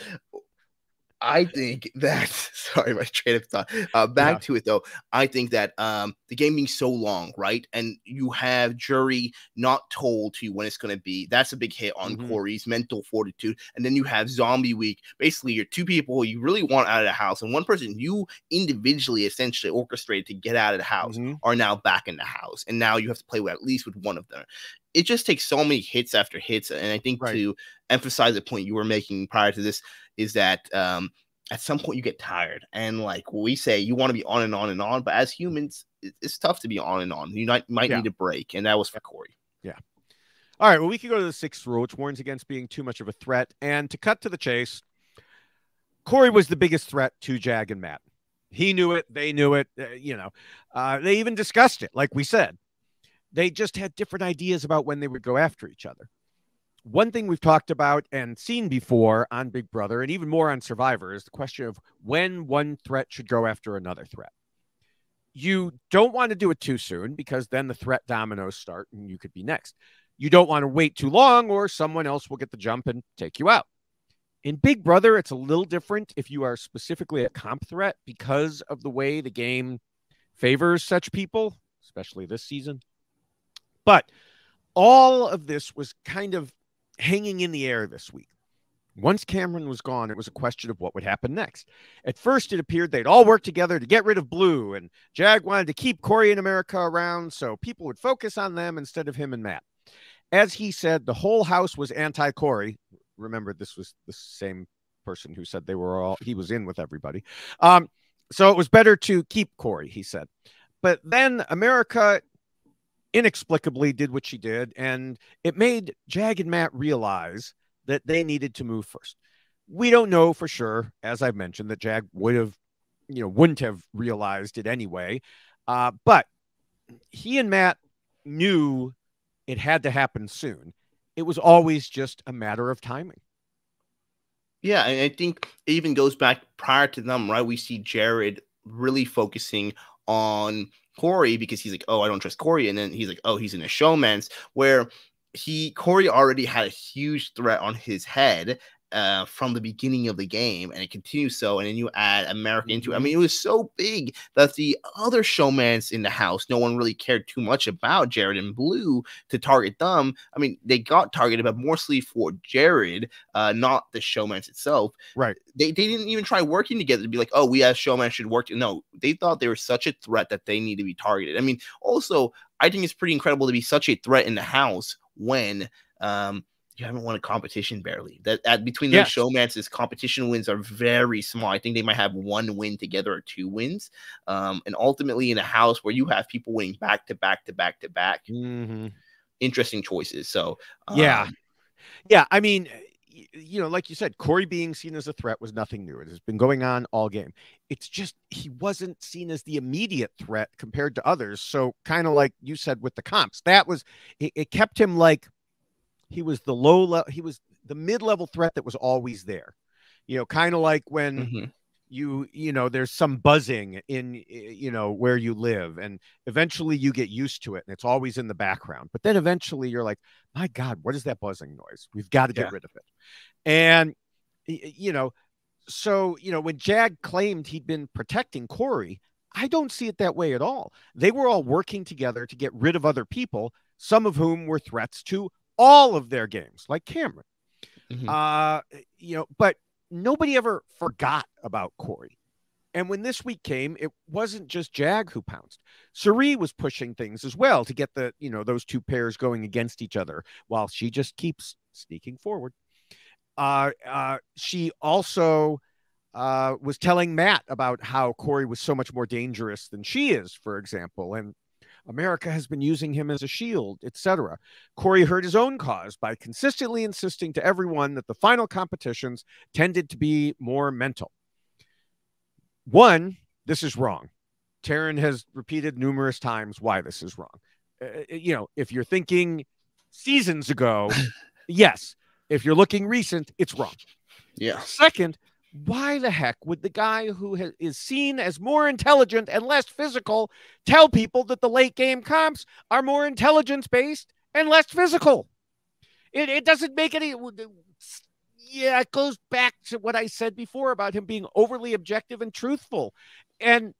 I think that sorry, my train of thought. Uh, back yeah. to it though, I think that um, the game being so long, right, and you have jury not told to you when it's going to be. That's a big hit on mm-hmm. Cory's mental fortitude. And then you have zombie week. Basically, you're two people you really want out of the house, and one person you individually essentially orchestrated to get out of the house mm-hmm. are now back in the house, and now you have to play with at least with one of them. It just takes so many hits after hits, and I think right. to emphasize the point you were making prior to this is that um, at some point you get tired, and like we say, you want to be on and on and on, but as humans, it's tough to be on and on. You might, might yeah. need a break, and that was for Cory. Yeah. All right, well, we can go to the sixth rule, which warns against being too much of a threat, and to cut to the chase, Cory was the biggest threat to Jag and Matt. He knew it. They knew it. Uh, you know, uh, they even discussed it, like we said. They just had different ideas about when they would go after each other. One thing we've talked about and seen before on Big Brother and even more on Survivor is the question of when one threat should go after another threat. You don't want to do it too soon because then the threat dominoes start and you could be next. You don't want to wait too long or someone else will get the jump and take you out. In Big Brother, it's a little different if you are specifically a comp threat because of the way the game favors such people, especially this season. But all of this was kind of hanging in the air this week. Once Cameron was gone, it was a question of what would happen next. At first, it appeared they'd all work together to get rid of Blue, and Jag wanted to keep Cory and America around so people would focus on them instead of him and Matt. As he said, the whole house was anti-Cory. Remember, this was the same person who said they were all, he was in with everybody. Um, so it was better to keep Cory, he said. But then America inexplicably did what she did, and it made Jag and Matt realize that they needed to move first. We don't know for sure, as I've mentioned, that Jag would have, you know, wouldn't have realized it anyway. Uh, but he and Matt knew it had to happen soon. It was always just a matter of timing. Yeah, and I think it even goes back prior to them, right? We see Jared really focusing on Cory because he's like, oh, I don't trust Cory. And then he's like, oh, he's in a showman's where he Cory already had a huge threat on his head uh, from the beginning of the game. And it continues so. And then you add America into it. I mean, it was so big that the other showmans in the house, no one really cared too much about Jared and Blue to target them. I mean, they got targeted, but mostly for Jared, uh, not the showmans itself. Right. They, they didn't even try working together to be like, oh, we as showmen should work. No, they thought they were such a threat that they need to be targeted. I mean, also, I think it's pretty incredible to be such a threat in the house when um, you haven't won a competition barely. That at, between those yes. showmances, competition wins are very small. I think they might have one win together or two wins. Um, and ultimately in a house where you have people winning back to back to back to back, mm-hmm. interesting choices. So um, yeah, yeah. I mean, you know, like you said, Cory being seen as a threat was nothing new. It has been going on all game. It's just he wasn't seen as the immediate threat compared to others. So kind of like you said with the comps, that was it, it kept him like he was the low level. He was the mid-level threat that was always there. you know, kind of like when mm-hmm. you, you know, there's some buzzing in, you know, where you live, and eventually you get used to it and it's always in the background. But then eventually you're like, my God, what is that buzzing noise? We've got to get yeah. rid of it. And, you know, so, you know, when Jag claimed he'd been protecting Cory, I don't see it that way at all. They were all working together to get rid of other people, some of whom were threats to all of their games, like Cameron. Mm-hmm. Uh, you know, but nobody ever forgot about Cory. And when this week came, it wasn't just Jag who pounced. Cirie was pushing things as well to get the, you know, those two pairs going against each other, while she just keeps sneaking forward. Uh, uh, she also uh, was telling Matt about how Cory was so much more dangerous than she is, for example, and America has been using him as a shield, et cetera. Cory hurt his own cause by consistently insisting to everyone that the final competitions tended to be more mental. One, this is wrong. Taryn has repeated numerous times why this is wrong. Uh, you know, if you're thinking seasons ago, yes. If you're looking recent, it's wrong. Yeah. Second, why the heck would the guy who ha is seen as more intelligent and less physical tell people that the late game comps are more intelligence-based and less physical? It, it doesn't make any... Yeah, it goes back to what I said before about him being overly objective and truthful. And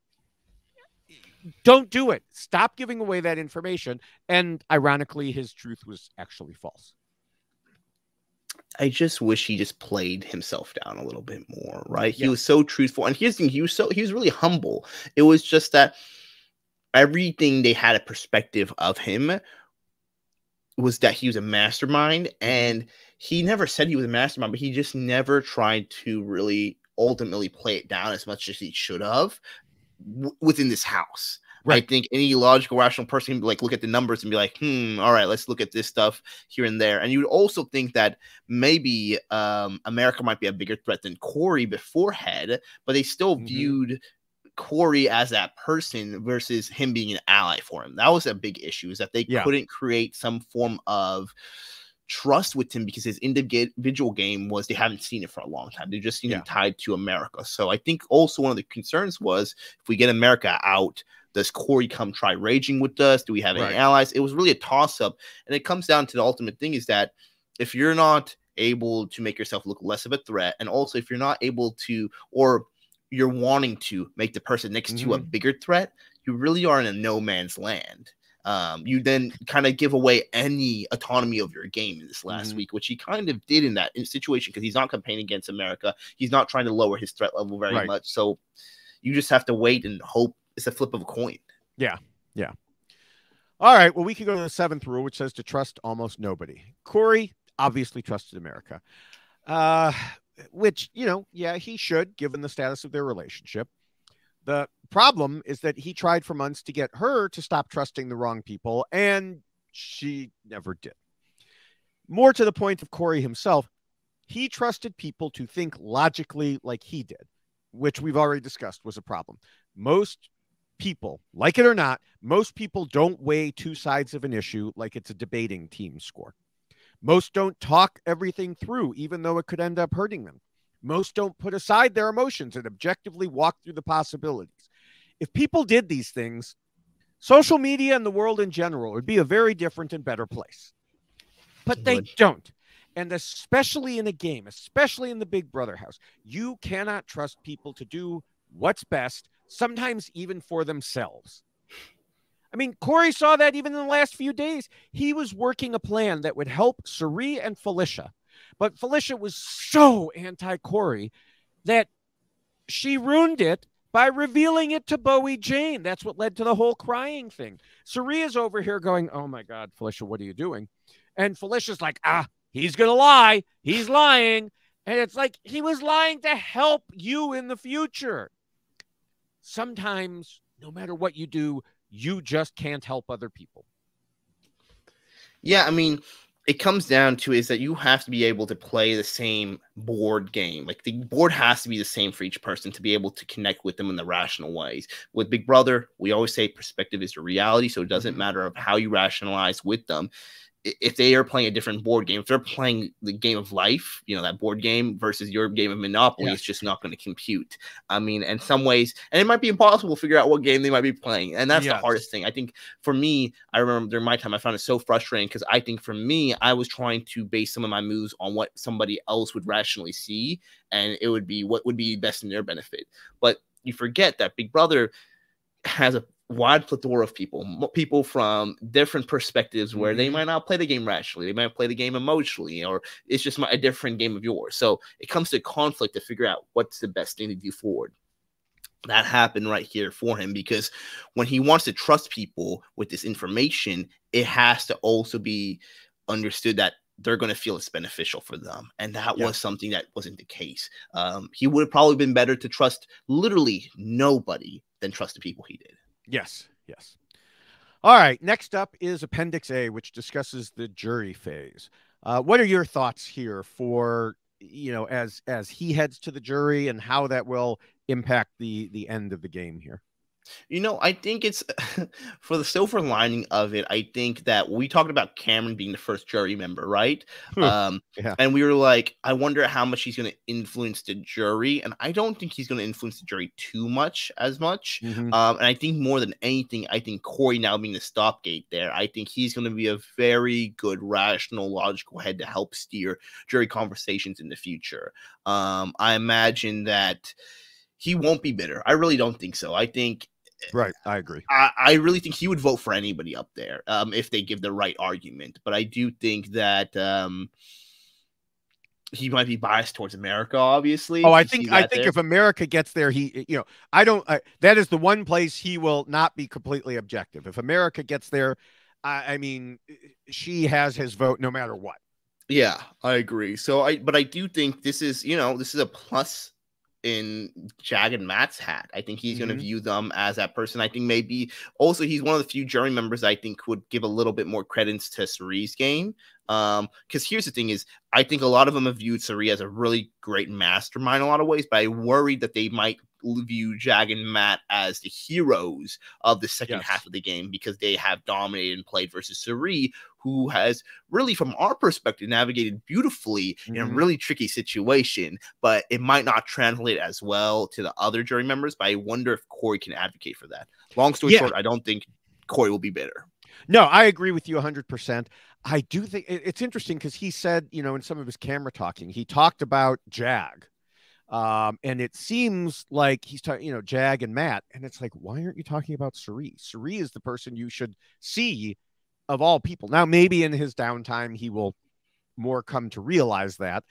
don't do it. Stop giving away that information. And ironically, his truth was actually false. I just wish he just played himself down a little bit more, right? Yeah. He was so truthful. And here's the thing, he was so he was really humble. It was just that everything they had a perspective of him was that he was a mastermind, and he never said he was a mastermind, but he just never tried to really ultimately play it down as much as he should have w within this house. Right. I think any logical, rational person can like look at the numbers and be like, hmm, all right, let's look at this stuff here and there. And you would also think that maybe um, America might be a bigger threat than Cory beforehand, but they still mm-hmm. viewed Cory as that person versus him being an ally for him. That was a big issue, is that they yeah. couldn't create some form of trust with him because his individual game was they haven't seen it for a long time. They've just seen yeah. him tied to America. So I think also one of the concerns was if we get America out, does Cory come try raging with us? Do we have any right. allies? It was really a toss-up. And it comes down to the ultimate thing is that if you're not able to make yourself look less of a threat, and also if you're not able to, or you're wanting to make the person next mm-hmm. to a bigger threat, you really are in a no man's land. Um, you then kind of give away any autonomy of your game in this last mm-hmm. week, which he kind of did in that in situation because he's not campaigning against America. He's not trying to lower his threat level very right. much. So you just have to wait and hope. It's a flip of a coin. Yeah. Yeah. All right. Well, we can go to the seventh rule, which says to trust almost nobody. Cory obviously trusted America, uh, which, you know, yeah, he should, given the status of their relationship. The problem is that he tried for months to get her to stop trusting the wrong people, and she never did. More to the point of Cory himself, he trusted people to think logically like he did, which we've already discussed was a problem. Most people, like it or not, most people don't weigh two sides of an issue like it's a debating team score. Most don't talk everything through, even though it could end up hurting them. Most don't put aside their emotions and objectively walk through the possibilities. If people did these things, social media and the world in general would be a very different and better place. But they don't. And especially in a game, especially in the Big Brother house, you cannot trust people to do what's best, sometimes even for themselves. I mean, Cory saw that even in the last few days. He was working a plan that would help Cirie and Felicia. But Felicia was so anti-Cory that she ruined it by revealing it to Bowie Jane. That's what led to the whole crying thing. Cirie is over here going, oh my God, Felicia, what are you doing? And Felicia's like, ah, he's going to lie. He's lying. And it's like, he was lying to help you in the future. Sometimes, no matter what you do, you just can't help other people. Yeah, I mean, it comes down to is that you have to be able to play the same board game. Like, the board has to be the same for each person to be able to connect with them in the rational ways. With Big Brother, we always say perspective is the reality, so it doesn't matter of how you rationalize with them. if they are playing a different board game, if they're playing the game of life, you know, that board game versus your game of Monopoly, yeah. it's just not going to compute. I mean, in some ways, and it might be impossible to figure out what game they might be playing. And that's yeah. the hardest thing. I think for me, I remember during my time, I found it so frustrating because I think for me, I was trying to base some of my moves on what somebody else would rationally see. And it would be what would be best in their benefit. But you forget that Big Brother has a wide plethora of people, people from different perspectives where they might not play the game rationally. They might play the game emotionally, or it's just a different game of yours. So it comes to conflict to figure out what's the best thing to do forward. That happened right here for him, because when he wants to trust people with this information, it has to also be understood that they're going to feel it's beneficial for them. And that yeah. was something that wasn't the case. Um, he would have probably been better to trust literally nobody than trust the people he did. Yes. Yes. All right. Next up is Appendix A, which discusses the jury phase. Uh, what are your thoughts here for, you know, as, as he heads to the jury and how that will impact the, the end of the game here? You know, I think it's for the silver lining of it. I think that we talked about Cameron being the first jury member, right? Hmm. Um, yeah. And we were like, I wonder how much he's going to influence the jury. And I don't think he's going to influence the jury too much as much. Mm-hmm. um, and I think more than anything, I think Cory now being the stopgate there, I think he's going to be a very good, rational, logical head to help steer jury conversations in the future. Um, I imagine that he won't be bitter. I really don't think so. I think. Right, I agree. I, I really think he would vote for anybody up there um, if they give the right argument. But I do think that um, he might be biased towards America, obviously. Oh, I think I think there. if America gets there, he, you know, I don't. I, that is the one place he will not be completely objective. If America gets there, I, I mean, she has his vote no matter what. Yeah, I agree. So I, but I do think this is, you know, this is a plus in Jag and Matt's hat. I think he's mm-hmm. going to view them as that person. I think maybe also he's one of the few jury members I think would give a little bit more credence to Ciri's game. Um, because here's the thing is, I think a lot of them have viewed Cirie as a really great mastermind in a lot of ways, but I worried that they might view Jag and Matt as the heroes of the second yes. half of the game because they have dominated and played versus Cirie, who has really, from our perspective, navigated beautifully mm-hmm. in a really tricky situation, but it might not translate as well to the other jury members. But I wonder if Cory can advocate for that. Long story yeah. short, I don't think Cory will be bitter. No, I agree with you one hundred percent. I do think it's interesting because he said, you know, in some of his camera talking, he talked about Jag. Um, and it seems like he's talking, you know, Jag and Matt. And it's like, why aren't you talking about Cirie? Cirie is the person you should see of all people. Now, maybe in his downtime, he will more come to realize that.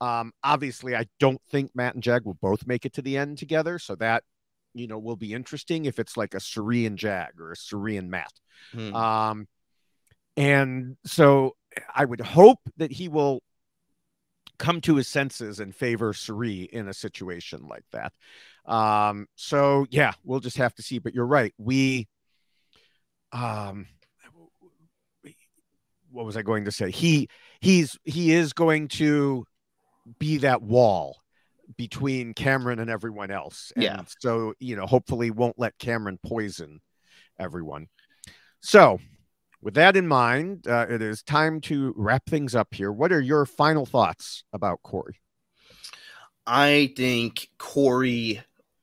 Um, obviously, I don't think Matt and Jag will both make it to the end together. So that, you know, will be interesting if it's like a Cirie and Jag or a Cirie and Matt. Hmm. Um, and so I would hope that he will come to his senses and favor Cirie in a situation like that. Um, so yeah, we'll just have to see, but you're right. We, um, what was I going to say? He, he's, he is going to be that wall between Cameron and everyone else. And yeah. so, you know, hopefully won't let Cameron poison everyone. So with that in mind, uh, it is time to wrap things up here. What are your final thoughts about Cory? I think Cory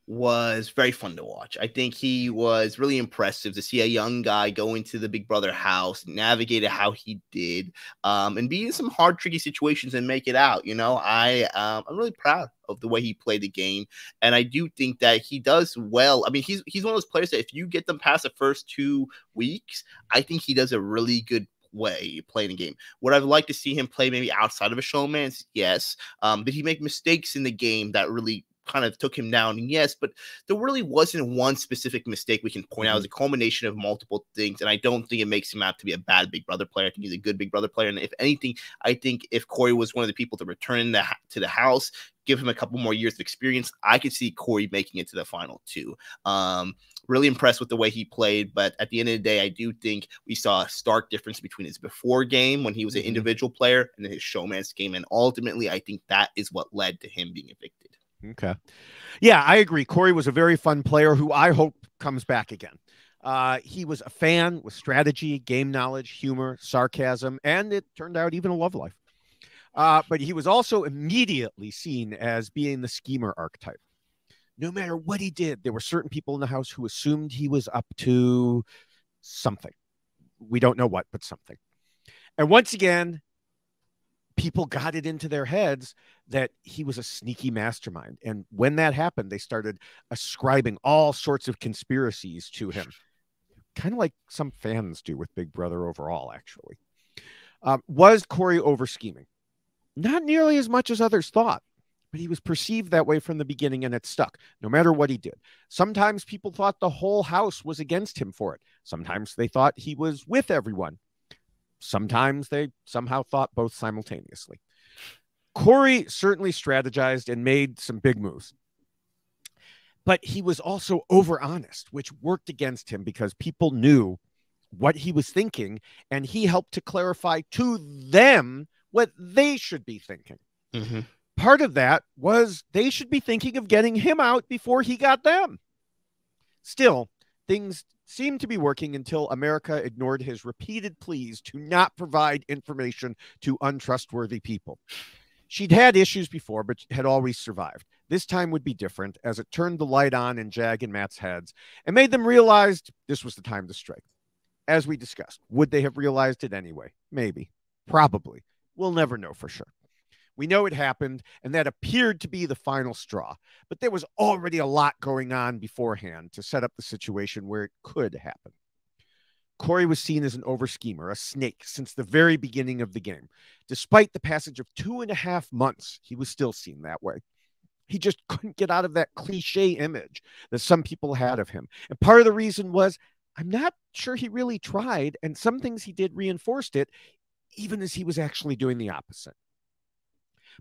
was very fun to watch. I think he was really impressive to see a young guy go into the Big Brother house, navigate how he did, um, and be in some hard, tricky situations and make it out. You know, I, um, I'm really proud of the way he played the game. And I do think that he does well. I mean, he's, he's one of those players that if you get them past the first two weeks, I think he does a really good way playing the game. Would I've liked to see him play maybe outside of a showman's? Yes. Um, did he make mistakes in the game that really kind of took him down? Yes, but there really wasn't one specific mistake we can point out. It was a culmination of multiple things, and I don't think it makes him out to be a bad Big Brother player. I think he's a good Big Brother player, and if anything, I think if Cory was one of the people to return the, to the house, give him a couple more years of experience, I could see Cory making it to the final two. Um, really impressed with the way he played, but at the end of the day, I do think we saw a stark difference between his before game when he was an individual player and then his showman's game, and ultimately, I think that is what led to him being evicted. Okay. Yeah, I agree. Cory was a very fun player who I hope comes back again. Uh, he was a fan with strategy, game knowledge, humor, sarcasm, and it turned out even a love life. Uh, but he was also immediately seen as being the schemer archetype. No matter what he did, there were certain people in the house who assumed he was up to something. We don't know what, but something. And once again, people got it into their heads that he was a sneaky mastermind. And when that happened, they started ascribing all sorts of conspiracies to him. Kind of like some fans do with Big Brother overall, actually. Um, was Cory over-scheming? Not nearly as much as others thought, but he was perceived that way from the beginning, and it stuck, no matter what he did. Sometimes people thought the whole house was against him for it. Sometimes they thought he was with everyone. Sometimes they somehow thought both simultaneously. Cory certainly strategized and made some big moves, but he was also over honest, which worked against him because people knew what he was thinking, and he helped to clarify to them what they should be thinking. Mm-hmm. Part of that was they should be thinking of getting him out before he got them. Still, things seemed to be working until America ignored his repeated pleas to not provide information to untrustworthy people. She'd had issues before, but had always survived. This time would be different, as it turned the light on in Jag and Matt's heads and made them realize this was the time to strike. As we discussed, would they have realized it anyway? Maybe. Probably. We'll never know for sure. We know it happened, and that appeared to be the final straw. But there was already a lot going on beforehand to set up the situation where it could happen. Cory was seen as an over-schemer, a snake, since the very beginning of the game. Despite the passage of two and a half months, he was still seen that way. He just couldn't get out of that cliche image that some people had of him. And part of the reason was, I'm not sure he really tried, and some things he did reinforced it, even as he was actually doing the opposite.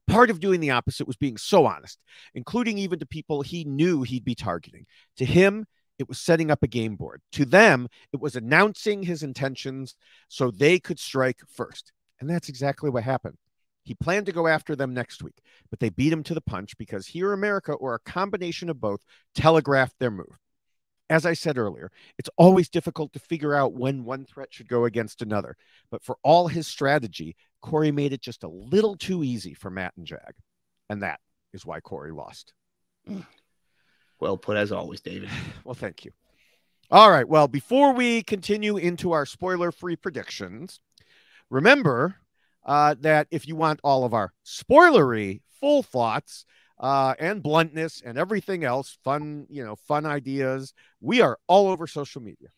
Part of doing the opposite was being so honest, including even to people he knew he'd be targeting. To him, it was setting up a game board. To them, it was announcing his intentions so they could strike first. And that's exactly what happened. He planned to go after them next week, but they beat him to the punch because Here America, or a combination of both, telegraphed their move. As I said earlier, it's always difficult to figure out when one threat should go against another. But for all his strategy, Cory made it just a little too easy for Matt and Jag. And that is why Cory lost. Well put, as always, David. Well, thank you. All right. Well, before we continue into our spoiler-free predictions, remember uh, that if you want all of our spoilery full thoughts, Uh, and bluntness and everything else, fun, you know, fun ideas. We are all over social media.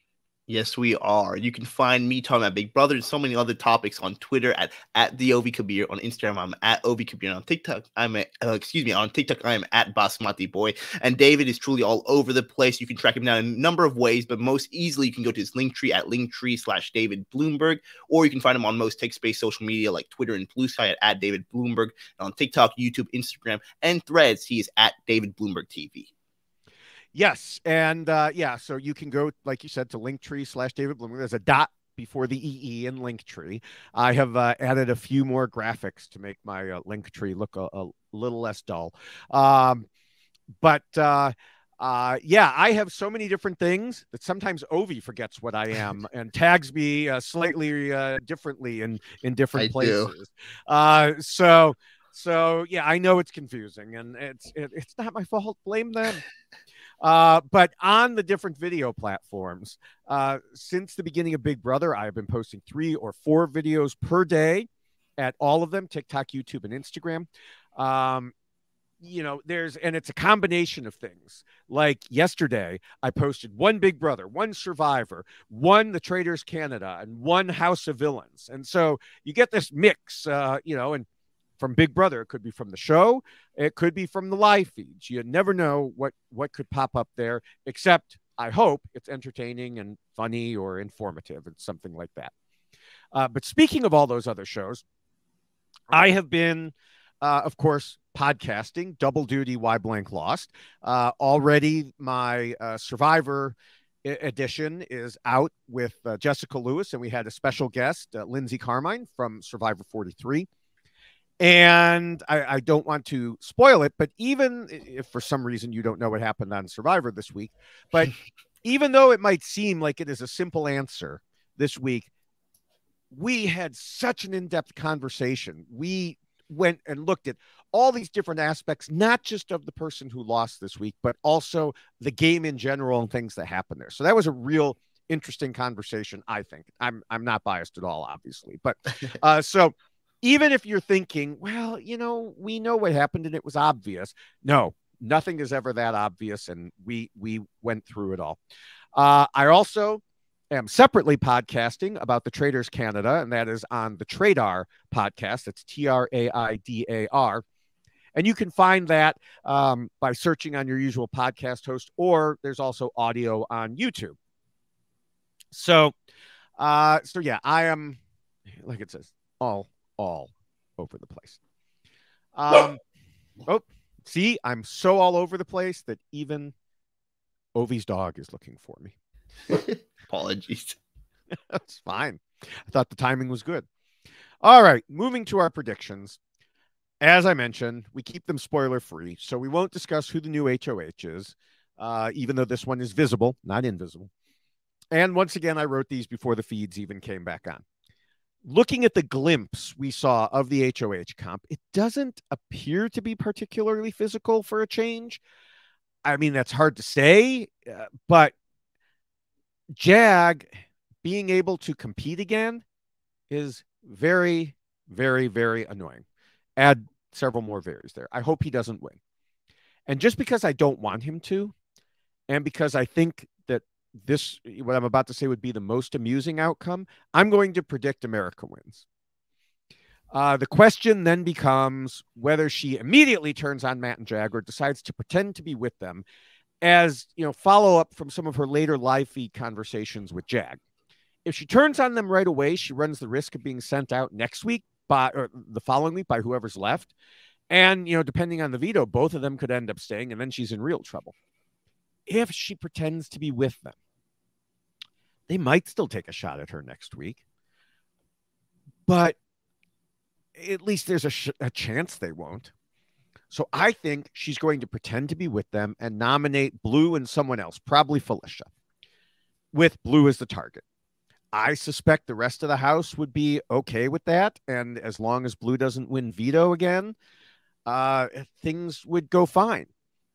Yes, we are. You can find me talking about Big Brother and so many other topics on Twitter at at the Ovi Kabir. On Instagram, I'm at Ovi Kabir. On TikTok, I'm at, uh, excuse me, on TikTok, I am at Basmati Boy. And David is truly all over the place. You can track him down in a number of ways, but most easily you can go to his Linktree at Linktree slash David Bloomberg, or you can find him on most tech-based social media like Twitter and Blue Sky at, at David Bloomberg. And on TikTok, YouTube, Instagram, and Threads, he is at David Bloomberg T V. Yes. And uh, yeah, so you can go, like you said, to Linktree slash David Bloomberg. There's a dot before the E E in Linktree. I have uh, added a few more graphics to make my uh, Linktree look a, a little less dull. Um, but uh, uh, yeah, I have so many different things that sometimes Ovi forgets what I am and tags me uh, slightly uh, differently in, in different I places. Uh, so, so yeah, I know it's confusing, and it's, it, it's not my fault. Blame them. Uh, but on the different video platforms, uh, since the beginning of Big Brother, I have been posting three or four videos per day at all of them, TikTok, YouTube, and Instagram. Um, you know, there's, and it's a combination of things. Like yesterday, I posted one Big Brother, one Survivor, one the Traitors Canada, and one House of Villains. And so you get this mix, uh, you know, and from Big Brother, it could be from the show, it could be from the live feeds. You never know what, what could pop up there, except I hope it's entertaining and funny or informative and something like that. Uh, but speaking of all those other shows, I have been, uh, of course, podcasting, double duty, Why Blank Lost. Uh, already my uh, Survivor edition is out with uh, Jessica Lewis, and we had a special guest, uh, Lindsay Carmine from Survivor forty-three. And I, I don't want to spoil it, but even if for some reason you don't know what happened on Survivor this week, but even though it might seem like it is a simple answer this week, we had such an in-depth conversation. We went and looked at all these different aspects, not just of the person who lost this week, but also the game in general and things that happened there. So that was a real interesting conversation, I think. I'm I'm not biased at all, obviously. But uh, so even if you're thinking, well, you know, we know what happened and it was obvious. No, nothing is ever that obvious. And we we went through it all. Uh, I also am separately podcasting about the Traitors Canada, and that is on the Traidar podcast. That's T R A I D A R. And you can find that um, by searching on your usual podcast host, or there's also audio on YouTube. So, uh, so yeah, I am, like it says, all, all over the place. Um, oh, see, I'm so all over the place that even Ovi's dog is looking for me. Apologies. That's fine. I thought the timing was good. All right, moving to our predictions. As I mentioned, we keep them spoiler-free, so we won't discuss who the new H O H is, uh, even though this one is visible, not invisible. And once again, I wrote these before the feeds even came back on. Looking at the glimpse we saw of the H O H comp, it doesn't appear to be particularly physical for a change. I mean, that's hard to say, uh, but Jag being able to compete again is very, very, very annoying. Add several more varies there. I hope he doesn't win. And just because I don't want him to, and because I think that this, what I'm about to say, would be the most amusing outcome, I'm going to predict America wins. Uh, the question then becomes whether she immediately turns on Matt and Jag or decides to pretend to be with them, as, you know, follow up from some of her later live feed conversations with Jag. If she turns on them right away, she runs the risk of being sent out next week by, or the following week by whoever's left. And, you know, depending on the veto, both of them could end up staying, and then she's in real trouble. If she pretends to be with them, they might still take a shot at her next week. But at least there's a, sh a chance they won't. So I think she's going to pretend to be with them and nominate Blue and someone else, probably Felicia, with Blue as the target. I suspect the rest of the house would be okay with that. And as long as Blue doesn't win veto again, uh, things would go fine.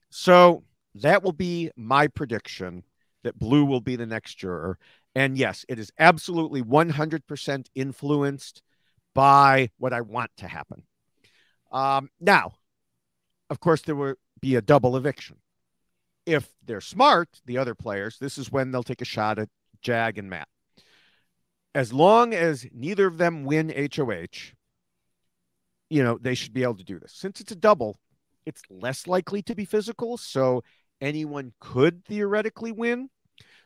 So that will be my prediction, that Blue will be the next juror. And yes, it is absolutely one hundred percent influenced by what I want to happen. Um, now, of course, there will be a double eviction. If they're smart, the other players, this is when they'll take a shot at Jag and Matt. As long as neither of them win H O H, you know, they should be able to do this. Since it's a double, it's less likely to be physical, so anyone could theoretically win.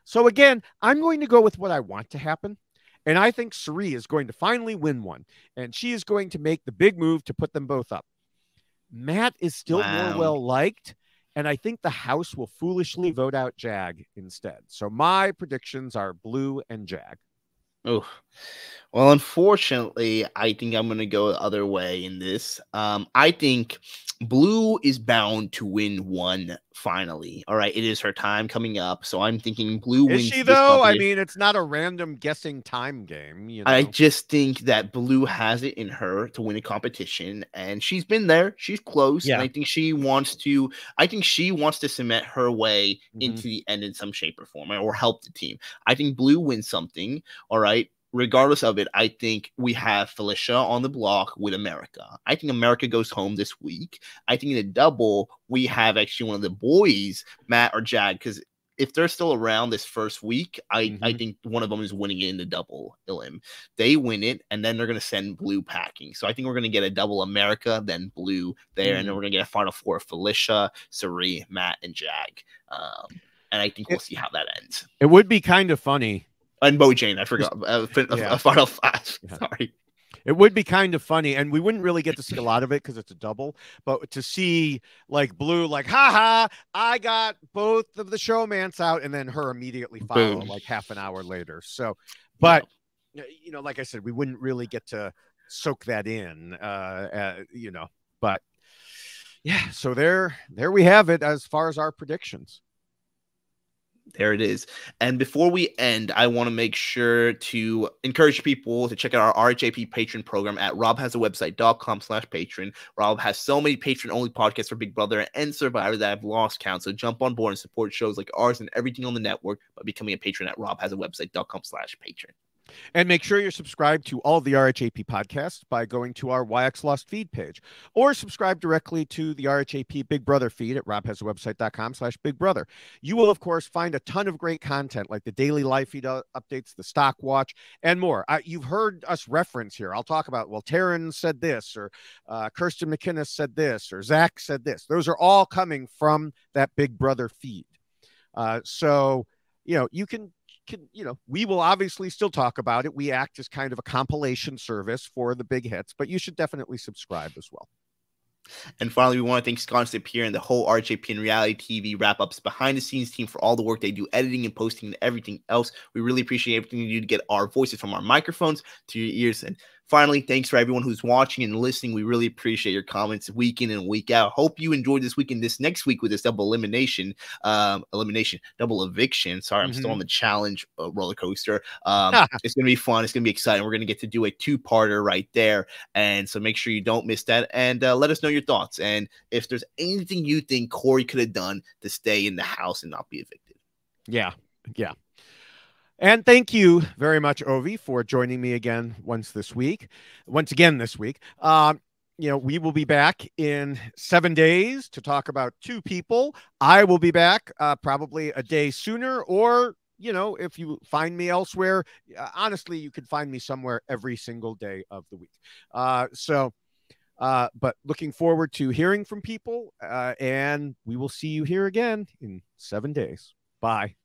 So again, I'm going to go with what I want to happen. And I think Cirie is going to finally win one. And she is going to make the big move to put them both up. Matt is still wow. more well-liked, and I think the house will foolishly vote out Jag instead. So my predictions are Blue and Jag. Oh, well, unfortunately, I think I'm going to go the other way in this. Um, I think Blue is bound to win one finally. All right, it is her time coming up, so I'm thinking Blue wins. Is she, though? I mean, it's not a random guessing time game. You know? I just think that Blue has it in her to win a competition, and she's been there. She's close, yeah. and I think she wants to. I think she wants to cement her way mm-hmm. into the end in some shape or form, or help the team. I think Blue wins something. All right. Regardless of it, I think we have Felicia on the block with America. I think America goes home this week. I think in a double, we have actually one of the boys, Matt or Jag, because if they're still around this first week, I, mm-hmm. I think one of them is winning it in the double L M. They win it, and then they're going to send Blue packing. So I think we're going to get a double America, then Blue there, mm-hmm. and then we're going to get a final four of Felicia, Cirie, Matt, and Jag. Um, and I think we'll it, see how that ends. It would be kind of funny. And Bowie Jane, I forgot. Uh, a, yeah. a final five. Yeah. Sorry. It would be kind of funny, and we wouldn't really get to see a lot of it because it's a double, but to see, like, Blue, like, haha, I got both of the showmans out, and then her immediately follow, Boom. like, half an hour later. So, but, yeah. you know, like I said, we wouldn't really get to soak that in, uh, uh, you know, but, yeah, so there, there we have it as far as our predictions. There it is. And before we end, I want to make sure to encourage people to check out our R H A P patron program at rob has a website dot com slash patron. Rob has so many patron-only podcasts for Big Brother and Survivor that I've lost count. So jump on board and support shows like ours and everything on the network by becoming a patron at rob has a website dot com slash patron. And make sure you're subscribed to all the R H A P podcasts by going to our Y X Lost feed page, or subscribe directly to the R H A P Big Brother feed at rob has a website dot com slash big brother. You will, of course, find a ton of great content like the daily live feed updates, the stock watch, and more. I, you've heard us reference here. I'll talk about, well, Taryn said this, or uh, Kirsten McInnes said this, or Zach said this. Those are all coming from that Big Brother feed. Uh, so, you know, you can... Can, you know, we will obviously still talk about it. We act as kind of a compilation service for the big hits, but you should definitely subscribe as well. And finally, we want to thank Scott and Sapir and the whole R H A P and reality T V wrap-ups behind-the-scenes team for all the work they do editing and posting and everything else. We really appreciate everything you do to get our voices from our microphones to your ears. And finally, thanks for everyone who's watching and listening. We really appreciate your comments week in and week out. Hope you enjoyed this week and this next week with this double elimination, um, elimination, double eviction. Sorry, I'm mm-hmm. still on the challenge uh, roller coaster. Um, it's going to be fun. It's going to be exciting. We're going to get to do a two-parter right there. And so make sure you don't miss that. And uh, let us know your thoughts. And if there's anything you think Cory could have done to stay in the house and not be evicted. Yeah, yeah. And thank you very much, Ovi, for joining me again once this week. Once again this week. Um, you know, we will be back in seven days to talk about two people. I will be back uh, probably a day sooner, or, you know, if you find me elsewhere, uh, honestly, you could find me somewhere every single day of the week. Uh, so, uh, but looking forward to hearing from people, uh, and we will see you here again in seven days. Bye.